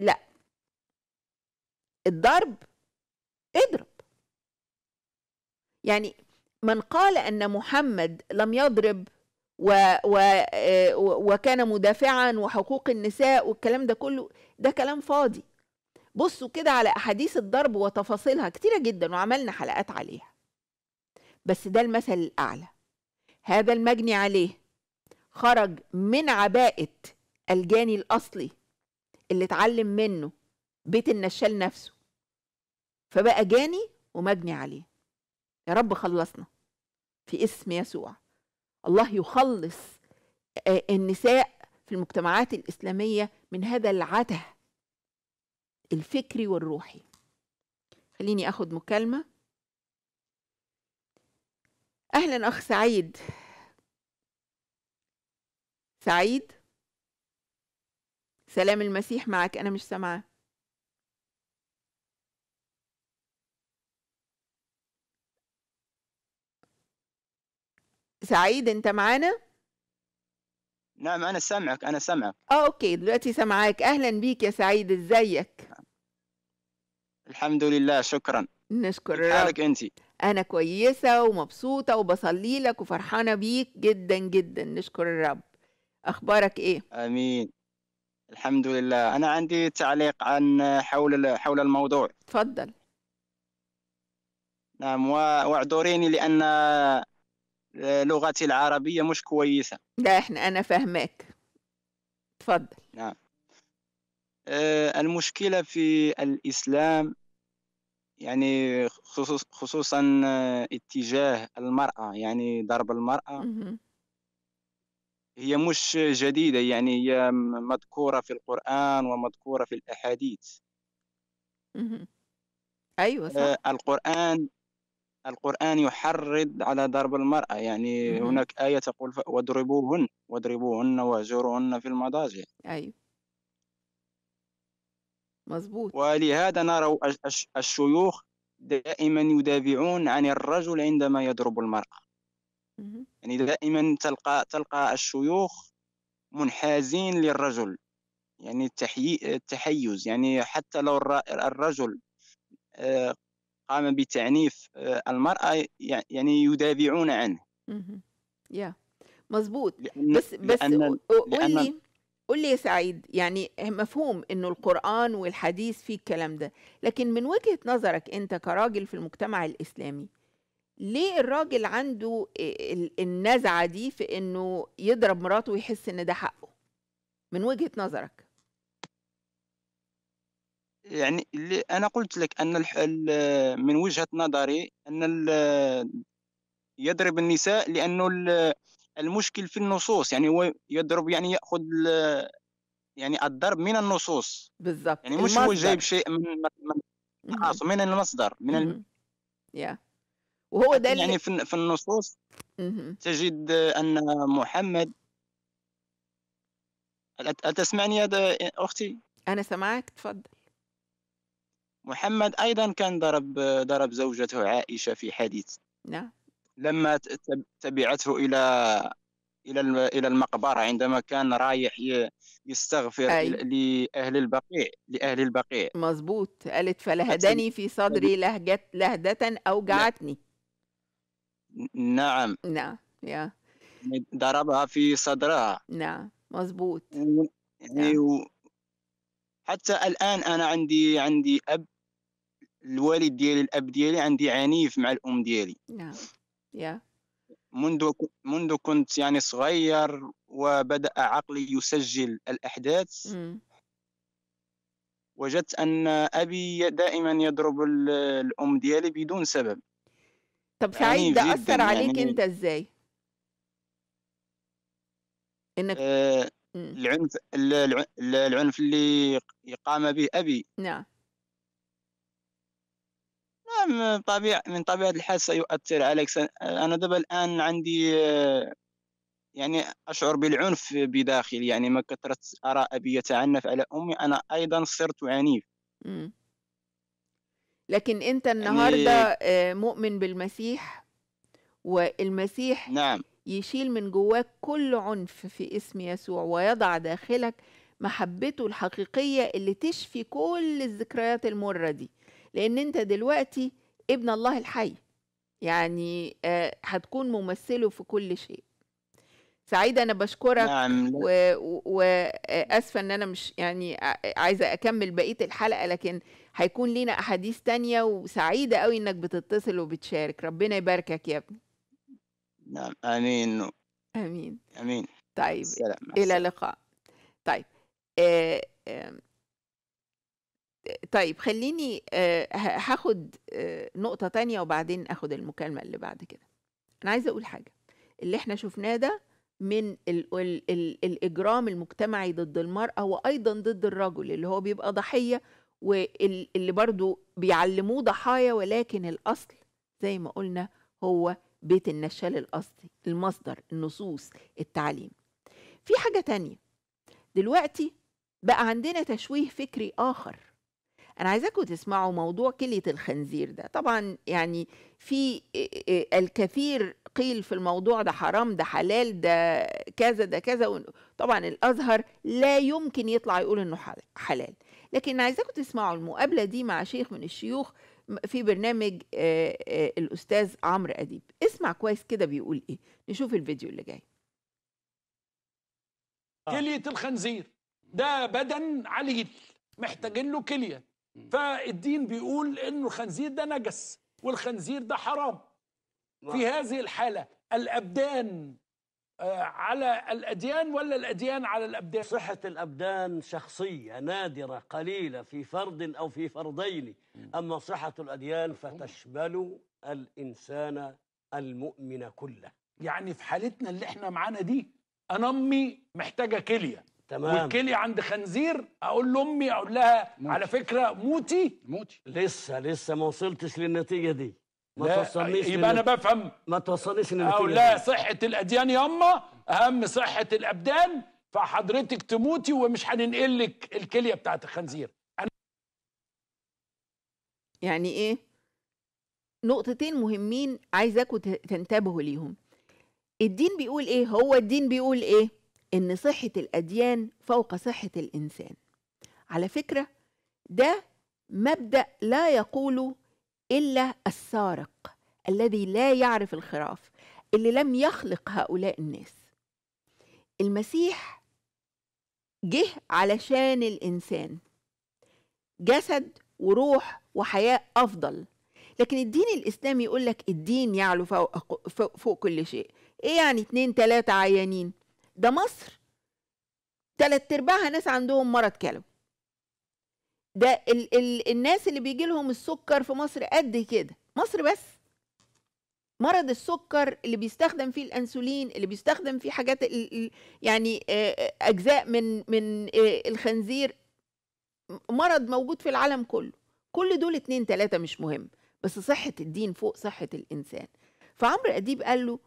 لا، الضرب اضرب. يعني من قال أن محمد لم يضرب و و وكان مدافعا وحقوق النساء والكلام ده كله، ده كلام فاضي. بصوا كده على أحاديث الضرب وتفاصيلها كتيرة جدا وعملنا حلقات عليها، بس ده المثل الأعلى. هذا المجني عليه خرج من عباءة الجاني الأصلي اللي اتعلم منه بيت النشال نفسه، فبقى جاني ومجني عليه. يا رب خلصنا في اسم يسوع. الله يخلص النساء في المجتمعات الإسلامية من هذا العته الفكري والروحي. خليني أخد مكالمة. أهلا أخ سعيد. سعيد سلام المسيح معك، أنا مش سامعة. سعيد أنت معانا؟ نعم أنا سامعك، أنا سامعك. آه أوكي دلوقتي سامعاك. أهلا بيك يا سعيد، إزيك؟ الحمد لله شكرا. نشكر ربنا. حالك أنت؟ أنا كويسة ومبسوطة وبصلي لك وفرحانة بيك جدا جدا، نشكر الرب. أخبارك إيه؟ آمين الحمد لله. أنا عندي تعليق عن حول حول الموضوع. تفضل. نعم، واعذريني لأن لغتي العربية مش كويسة. لا إحنا أنا فاهمك. تفضل. نعم. أه المشكلة في الإسلام يعني خصوص خصوصا اتجاه المرأة، يعني ضرب المرأة م -م. هي مش جديدة، يعني هي مذكورة في القرآن ومذكورة في الأحاديث. م -م. أيوة صح. أه القرآن القرآن يحرض على ضرب المرأة، يعني مم. هناك آية تقول واضربوهن واضربوهن واهجروهن في المضاجع. أيوه مظبوط. ولهذا نرى الشيوخ دائما يدافعون عن الرجل عندما يضرب المرأة. مم. يعني دائما تلقى تلقى الشيوخ منحازين للرجل، يعني التحيي التحيز، يعني حتى لو الرجل آه قام بتعنيف المرأة يعني يدافعون عنه. اها يا مظبوط. بس بس قول لي قول لي يا سعيد، يعني مفهوم انه القرآن والحديث فيه الكلام ده، لكن من وجهة نظرك انت كراجل في المجتمع الإسلامي، ليه الراجل عنده النزعة دي في انه يضرب مراته ويحس ان ده حقه؟ من وجهة نظرك. يعني اللي أنا قلت لك أن من وجهة نظري أن يضرب النساء لأنه المشكل في النصوص، يعني هو يضرب يعني يأخذ يعني الضرب من النصوص بالضبط، يعني مش هو جايب شيء من من, من المصدر من ال... yeah. وهو ده يعني اللي... في النصوص تجد أن محمد. أتسمعني يا أختي؟ أنا سمعك تفضل. محمد أيضا كان ضرب ضرب زوجته عائشة في حديث. نعم. لما تبعته إلى إلى إلى المقبرة عندما كان رايح يستغفر أي. لأهل البقيع لأهل البقيع. مظبوط. قالت فلهدني في صدري لهجت لهدة أوجعتني. نعم. نعم يا. ضربها في صدرها. نعم مظبوط. يعني نعم. حتى الآن أنا عندي عندي أب، الوالد ديالي الاب ديالي عندي عنيف مع الام ديالي. نعم يا منذ منذ كنت يعني صغير وبدأ عقلي يسجل الاحداث. مم. وجدت ان ابي دائما يضرب الام ديالي بدون سبب. طب سعيد ده اثر عليك يعني انت ازاي؟ انك آه العنف العنف اللي قام به ابي. نعم من طبيعة من طبيعة الحال سيؤثر عليك. أنا دابا الآن عندي يعني أشعر بالعنف بداخلي، يعني ما كثرة أرى أبي يتعنف على أمي أنا أيضا صرت عنيف. مم. لكن أنت النهاردة يعني... مؤمن بالمسيح، والمسيح نعم. يشيل من جواك كل عنف في اسم يسوع ويضع داخلك محبته الحقيقية اللي تشفي كل الذكريات المرة دي، لأن أنت دلوقتي ابن الله الحي يعني آه، هتكون ممثله في كل شيء. سعيدة أنا بشكرك، نعم. وأسفة إن أنا مش يعني عايزة أكمل بقية الحلقة، لكن هيكون لينا أحاديث تانية، وسعيدة قوي إنك بتتصل وبتشارك. ربنا يباركك يا ابني. نعم، آمين آمين آمين. طيب، السلام. إلى اللقاء. طيب آه آه طيب خليني آه هاخد آه نقطة تانية وبعدين أخد المكالمة اللي بعد كده. أنا عايزة أقول حاجة، اللي إحنا شفناه ده من ال ال ال الإجرام المجتمعي ضد المرأة وأيضا ضد الرجل، اللي هو بيبقى ضحية واللي برضو بيعلموه ضحايا، ولكن الأصل زي ما قلنا هو بيت النشال الأصلي، المصدر، النصوص، التعليم. في حاجة تانية دلوقتي بقى عندنا تشويه فكري آخر، أنا عايزاكم تسمعوا موضوع كلية الخنزير ده. طبعا يعني في الكثير قيل في الموضوع ده، حرام، ده حلال، ده كذا، ده كذا. طبعا الأزهر لا يمكن يطلع يقول إنه حلال، لكن عايزاكم تسمعوا المقابلة دي مع شيخ من الشيوخ في برنامج الأستاذ عمرو أديب. اسمع كويس كده بيقول إيه، نشوف الفيديو اللي جاي. كلية الخنزير ده بدن عليل محتاجين له كلية، فالدين بيقول انه الخنزير ده نجس والخنزير ده حرام. في هذه الحاله الابدان على الاديان ولا الاديان على الابدان؟ صحه الابدان شخصيه نادره قليله في فرد او في فردين، اما صحه الاديان فتشمل الانسان المؤمن كله. يعني في حالتنا اللي احنا معانا دي، انا امي محتاجه كليه، تمام، والكلي عند خنزير، اقول لامي، اقول لها موتي. على فكره موتي موتي لسه لسه ما وصلتش للنتيجه دي، ما توصلنيش، يبقى انا بفهم، ما توصلنيش للنتيجه دي. اقول لها صحه الاديان ياما اهم صحه الابدان، فحضرتك تموتي ومش هننقل لك الكليه بتاعت الخنزير. أنا يعني ايه؟ نقطتين مهمين عايزاكم تنتبهوا ليهم. الدين بيقول ايه؟ هو الدين بيقول ايه؟ إن صحة الأديان فوق صحة الإنسان. على فكرة ده مبدأ لا يقوله إلا السارق الذي لا يعرف الخراف، اللي لم يخلق هؤلاء الناس. المسيح جه علشان الإنسان، جسد وروح وحياة أفضل، لكن الدين الإسلامي يقول لك الدين يعلو فوق, فوق كل شيء. إيه يعني اتنين تلاتة عيانين؟ ده مصر تلات ارباعها ناس عندهم مرض كلوي. ده ال ال الناس اللي بيجي لهم السكر في مصر قد كده، مصر بس. مرض السكر اللي بيستخدم فيه الانسولين، اللي بيستخدم فيه حاجات يعني اجزاء من من الخنزير، مرض موجود في العالم كله. كل دول اتنين تلاتة مش مهم، بس صحة الدين فوق صحة الانسان. فعمرو أديب قال له،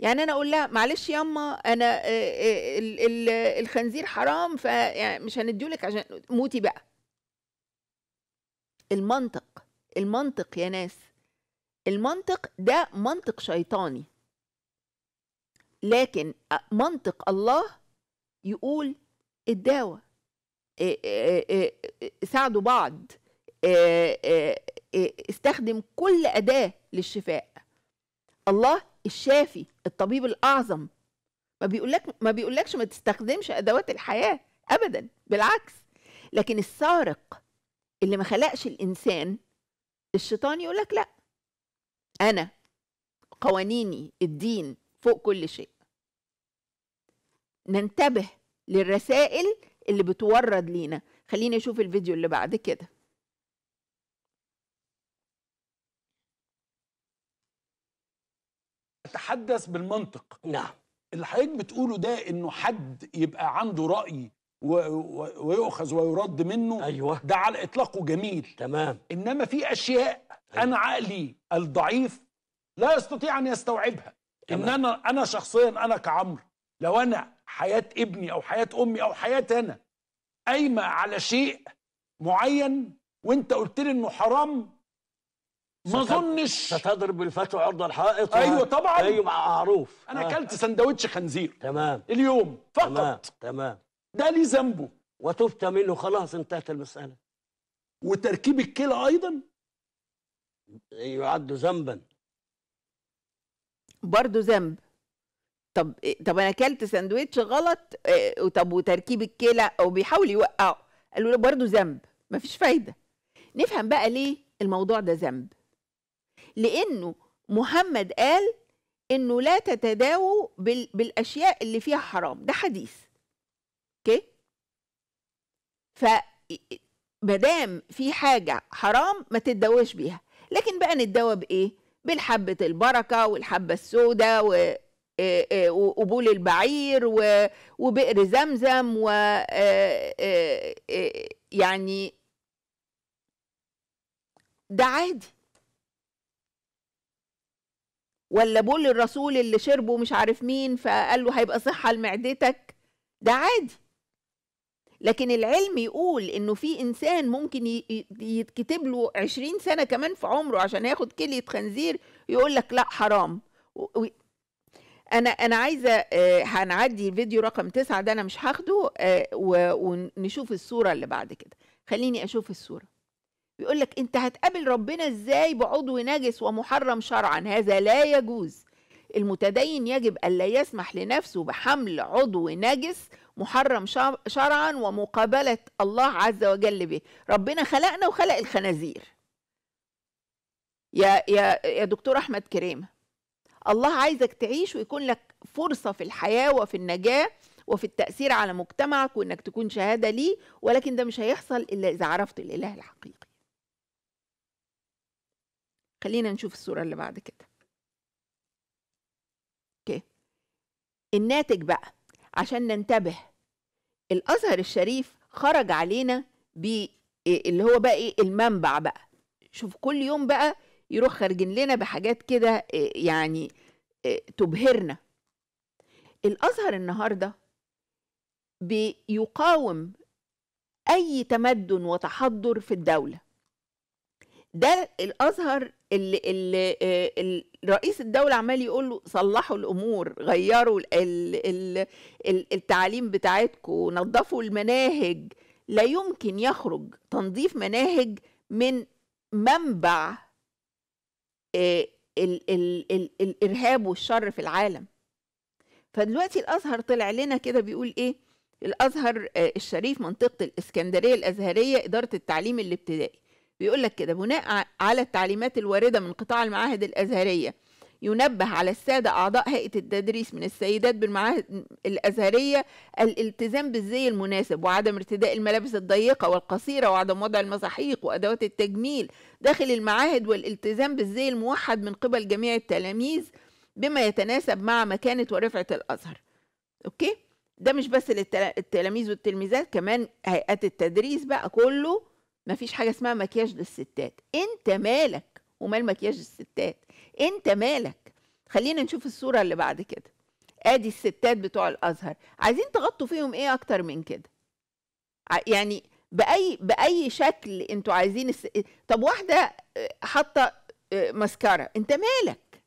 يعني أنا أقول لها معلش ياما أنا الخنزير حرام فمش هنديهولك عشان موتي بقى. المنطق، المنطق يا ناس، المنطق ده منطق شيطاني، لكن منطق الله يقول الدواء، ساعدوا بعض، استخدم كل أداة للشفاء. الله الشافي، الطبيب الأعظم، ما بيقولك ما بيقولكش ما تستخدمش أدوات الحياة أبدا، بالعكس. لكن السارق اللي ما خلقش الإنسان، الشيطان يقولك لا، أنا قوانيني، الدين فوق كل شيء. ننتبه للرسائل اللي بتورد لينا. خليني أشوف الفيديو اللي بعد كده. تحدث بالمنطق. نعم. اللي حضرتك بتقوله ده انه حد يبقى عنده رأي ويؤخذ ويرد منه، أيوة، ده على اطلاقه جميل، تمام. انما في اشياء، أيوة، انا عقلي الضعيف لا يستطيع ان يستوعبها، تمام. ان انا انا شخصيا، انا كعمرو، لو انا حياة ابني او حياة امي او حياة انا قايمة على شيء معين وانت قلت لي انه حرام، ما اظنش هتضرب بالفتوى عرض الحائط. ايوه طبعا، ايوه معروف. انا اكلت آه. سندوتش خنزير، تمام، اليوم فقط، تمام, تمام. ده ليه ذنبه وتبت منه، خلاص انتهت المساله. وتركيب الكلى ايضا يعد ذنبا، برضه ذنب. طب طب انا اكلت ساندوتش غلط، طب وتركيب الكلى، او بيحاول يوقعه، قالوا له برضه ذنب، مفيش فايده. نفهم بقى ليه الموضوع ده ذنب. لانه محمد قال انه لا تتداووا بالاشياء اللي فيها حرام، ده حديث. اوكي؟ فمادام في حاجه حرام ما تتداوش بيها، لكن بقى نتداوى بايه؟ بالحبه البركه والحبه السوداء و وقبول البعير وبئر زمزم، و يعني ده عادي. ولا بول الرسول اللي شربه مش عارف مين فقال له هيبقى صحه لمعدتك، ده عادي. لكن العلم يقول انه في انسان ممكن يتكتب له عشرين سنه كمان في عمره عشان ياخد كلية خنزير، يقول لك لا حرام. انا انا عايزه هنعدي الفيديو رقم تسعة ده، انا مش هاخده، ونشوف الصوره اللي بعد كده. خليني اشوف الصوره. بيقول لك انت هتقابل ربنا ازاي بعضو نجس ومحرم شرعا؟ هذا لا يجوز. المتدين يجب الا يسمح لنفسه بحمل عضو نجس محرم شرعا ومقابله الله عز وجل به. ربنا خلقنا وخلق الخنازير. يا يا يا دكتور احمد كريمه، الله عايزك تعيش ويكون لك فرصه في الحياه وفي النجاه وفي التاثير على مجتمعك وانك تكون شهاده ليه، ولكن ده مش هيحصل الا اذا عرفت الاله الحقيقي. خلينا نشوف الصوره اللي بعد كده. اوكي، الناتج بقى عشان ننتبه. الازهر الشريف خرج علينا ب اللي هو بقى ايه المنبع بقى. شوف كل يوم بقى يروح خارجين لنا بحاجات كده يعني تبهرنا. الازهر النهارده بيقاوم اي تمدن وتحضر في الدوله. ده الازهر اللي, اللي, اللي رئيس الدوله عمال يقول له صلحوا الامور، غيروا التعليم بتاعتكم، نظفوا المناهج. لا يمكن يخرج تنظيف مناهج من منبع ال ال ال الارهاب والشر في العالم. فدلوقتي الازهر طلع لنا كده بيقول ايه؟ الازهر الشريف منطقه الاسكندريه الازهريه اداره التعليم الابتدائي، بيقول لك كده: بناء على التعليمات الوارده من قطاع المعاهد الازهريه، ينبه على الساده اعضاء هيئه التدريس من السيدات بالمعاهد الازهريه الالتزام بالزي المناسب، وعدم ارتداء الملابس الضيقه والقصيره، وعدم وضع المساحيق وادوات التجميل داخل المعاهد، والالتزام بالزي الموحد من قبل جميع التلاميذ بما يتناسب مع مكانه ورفعه الازهر. اوكي، ده مش بس للتلاميذ والتلميذات، كمان هيئات التدريس بقى كله. مفيش حاجه اسمها مكياج للستات. انت مالك ومال مكياج الستات؟ انت مالك؟ خلينا نشوف الصوره اللي بعد كده. ادي الستات بتوع الازهر، عايزين تغطوا فيهم ايه اكتر من كده؟ يعني باي باي شكل انتوا عايزين الس... طب واحده حاطه ماسكارا، انت مالك؟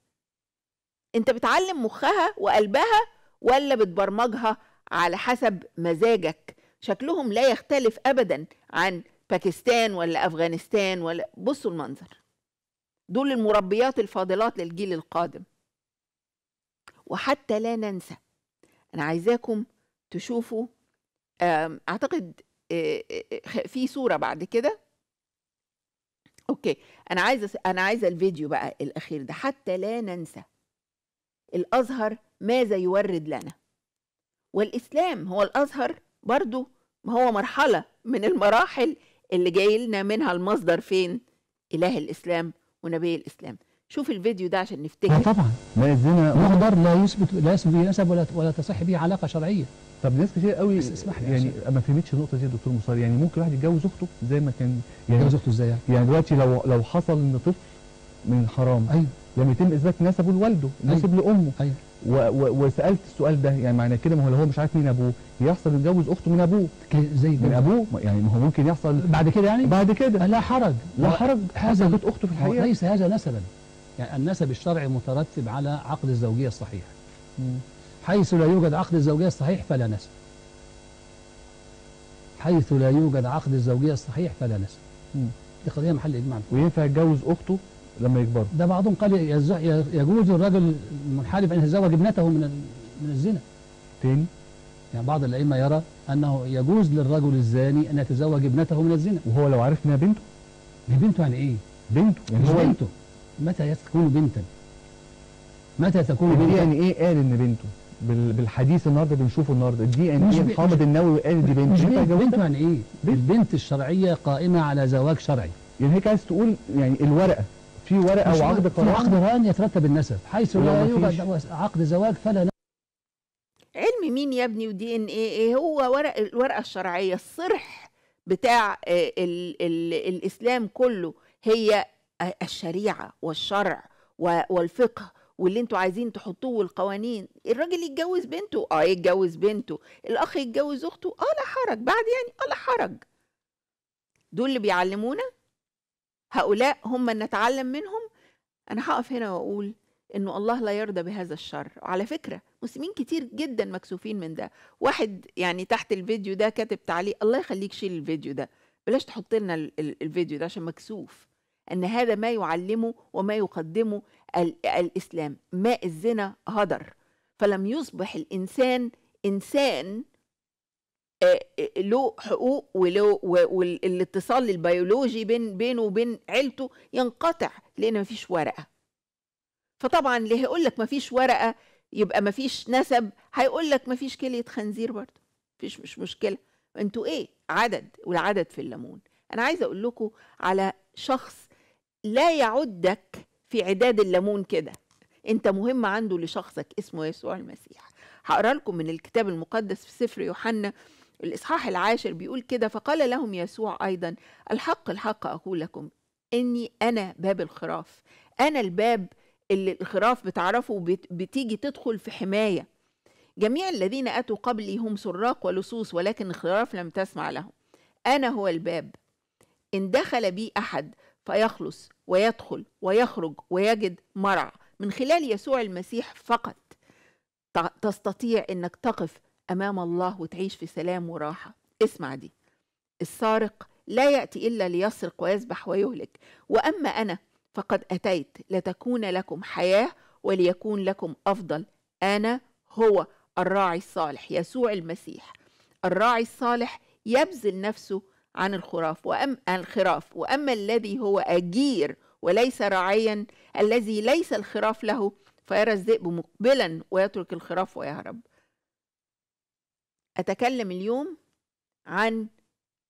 انت بتعلم مخها وقلبها ولا بتبرمجها على حسب مزاجك؟ شكلهم لا يختلف ابدا عن باكستان ولا افغانستان ولا. بصوا المنظر، دول المربيات الفاضلات للجيل القادم. وحتى لا ننسى، أنا عايزاكم تشوفوا أعتقد في صورة بعد كده. أوكي، أنا عايزة أنا عايزة الفيديو بقى الأخير ده. حتى لا ننسى الأزهر ماذا يورد لنا، والإسلام هو الأزهر برضو، هو مرحلة من المراحل اللي جاي لنا منها المصدر. فين إله الإسلام ونبي الاسلام؟ شوف الفيديو ده عشان نفتكر. طبعا ما الزنا مهدر لا يثبت، لا يثبت به نسب ولا ولا تصح به علاقه شرعيه. طب ناس كتير قوي اسمح لي يعني ما فهمتش النقطه دي يا دكتور مصطفى. يعني ممكن واحد يتجوز اخته زي ما كان يعني يتجوز اخته ازاي؟ يعني دلوقتي لو لو حصل ان طفل من حرام، ايوه، لما يتم اثبات نسبه لوالده، نسب لامه، ايوه، وسالت السؤال ده يعني معنى كده ما هو لو هو مش عارف مين ابوه يحصل يتجوز اخته من ابوه زي من ابوه. يعني ما هو ممكن يحصل بعد كده، يعني بعد كده لا حرج لا حرج هذا بيت اخته في الحقيقه. ليس هذا نسبا، يعني النسب الشرعي مترتب على عقد الزوجيه الصحيح، حيث لا يوجد عقد الزوجيه الصحيح فلا نسب، حيث لا يوجد عقد الزوجيه الصحيح فلا نسب. دي قضيه محل اجماع. وينفع يتجوز اخته لما يكبروا. ده بعضهم قال يجوز الرجل المنحرف ان يتزوج ابنته من من الزنا. تاني؟ يعني بعض الائمه يرى انه يجوز للرجل الزاني ان يتزوج ابنته من الزنا. وهو لو عرف انها بنته؟ بنته يعني ايه؟ بنته يعني هو بنته. متى تكون بنتا؟ متى تكون بنتا؟ الدي ان ايه قال ان بنته؟ بالحديث النهارده بنشوفه النهارده الدي ان ايه محمد النووي قال دي بنت. مش بنت. بنته يعني ايه؟ البنت الشرعيه قائمه على زواج شرعي. يعني هيك عايز تقول يعني الورقه في ورقه وعقد قران. في عقد قران يترتب النسب حيث لا يوجد عقد زواج فلا. علم مين يا ابني ودي ان ايه؟ ايه هو ورق الورقه الشرعيه الصرح بتاع ال ال الاسلام كله، هي الشريعه والشرع والفقه واللي انتوا عايزين تحطوه والقوانين. الراجل يتجوز بنته، اه يتجوز بنته، الاخ يتجوز اخته، اه لا حرج، بعد يعني اه لا حرج. دول اللي بيعلمونا، هؤلاء هم اللي نتعلم منهم. انا هقف هنا واقول انه الله لا يرضى بهذا الشر، وعلى فكره مسلمين كتير جدا مكسوفين من ده. واحد يعني تحت الفيديو ده كاتب تعليق: الله يخليك شيل الفيديو ده، بلاش تحط لنا الفيديو ده عشان مكسوف ان هذا ما يعلمه وما يقدمه الاسلام. ماء الزنا هدر، فلم يصبح الانسان انسان له حقوق وله، والاتصال البيولوجي بين بينه وبين عيلته ينقطع لان مفيش ورقه. فطبعا اللي هيقول لك مفيش ورقه يبقى مفيش نسب، هيقول لك مفيش كلية خنزير برضه، مفيش مش مشكله. انتوا ايه عدد، والعدد في الليمون. انا عايزه اقول لكم على شخص لا يعدك في عداد الليمون كده، انت مهم عنده لشخصك، اسمه يسوع المسيح. هقرا لكم من الكتاب المقدس في سفر يوحنا الاصحاح العاشر، بيقول كده: فقال لهم يسوع ايضا: الحق الحق اقول لكم، اني انا باب الخراف. انا الباب اللي الخراف بتعرفه، بتيجي تدخل في حماية. جميع الذين أتوا قبلي هم سراق ولصوص، ولكن الخراف لم تسمع لهم. أنا هو الباب، إن دخل بي أحد فيخلص ويدخل ويخرج ويجد مرعى. من خلال يسوع المسيح فقط تستطيع أنك تقف أمام الله وتعيش في سلام وراحة. اسمع دي: السارق لا يأتي إلا ليسرق ويذبح ويهلك، وأما أنا فقد أتيت لتكون لكم حياة وليكون لكم أفضل. أنا هو الراعي الصالح، يسوع المسيح. الراعي الصالح يبذل نفسه عن الخراف، وأم عن الخراف. وأما الذي هو أجير وليس راعيا، الذي ليس الخراف له، فيرى الذئب مقبلا ويترك الخراف ويهرب. أتكلم اليوم عن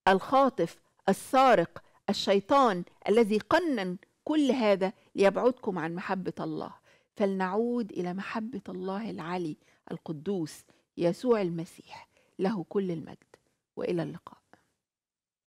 الخاطف السارق الشيطان الذي قنن كل هذا ليبعدكم عن محبة الله. فلنعود إلى محبة الله العلي القدوس. يسوع المسيح له كل المجد، وإلى اللقاء.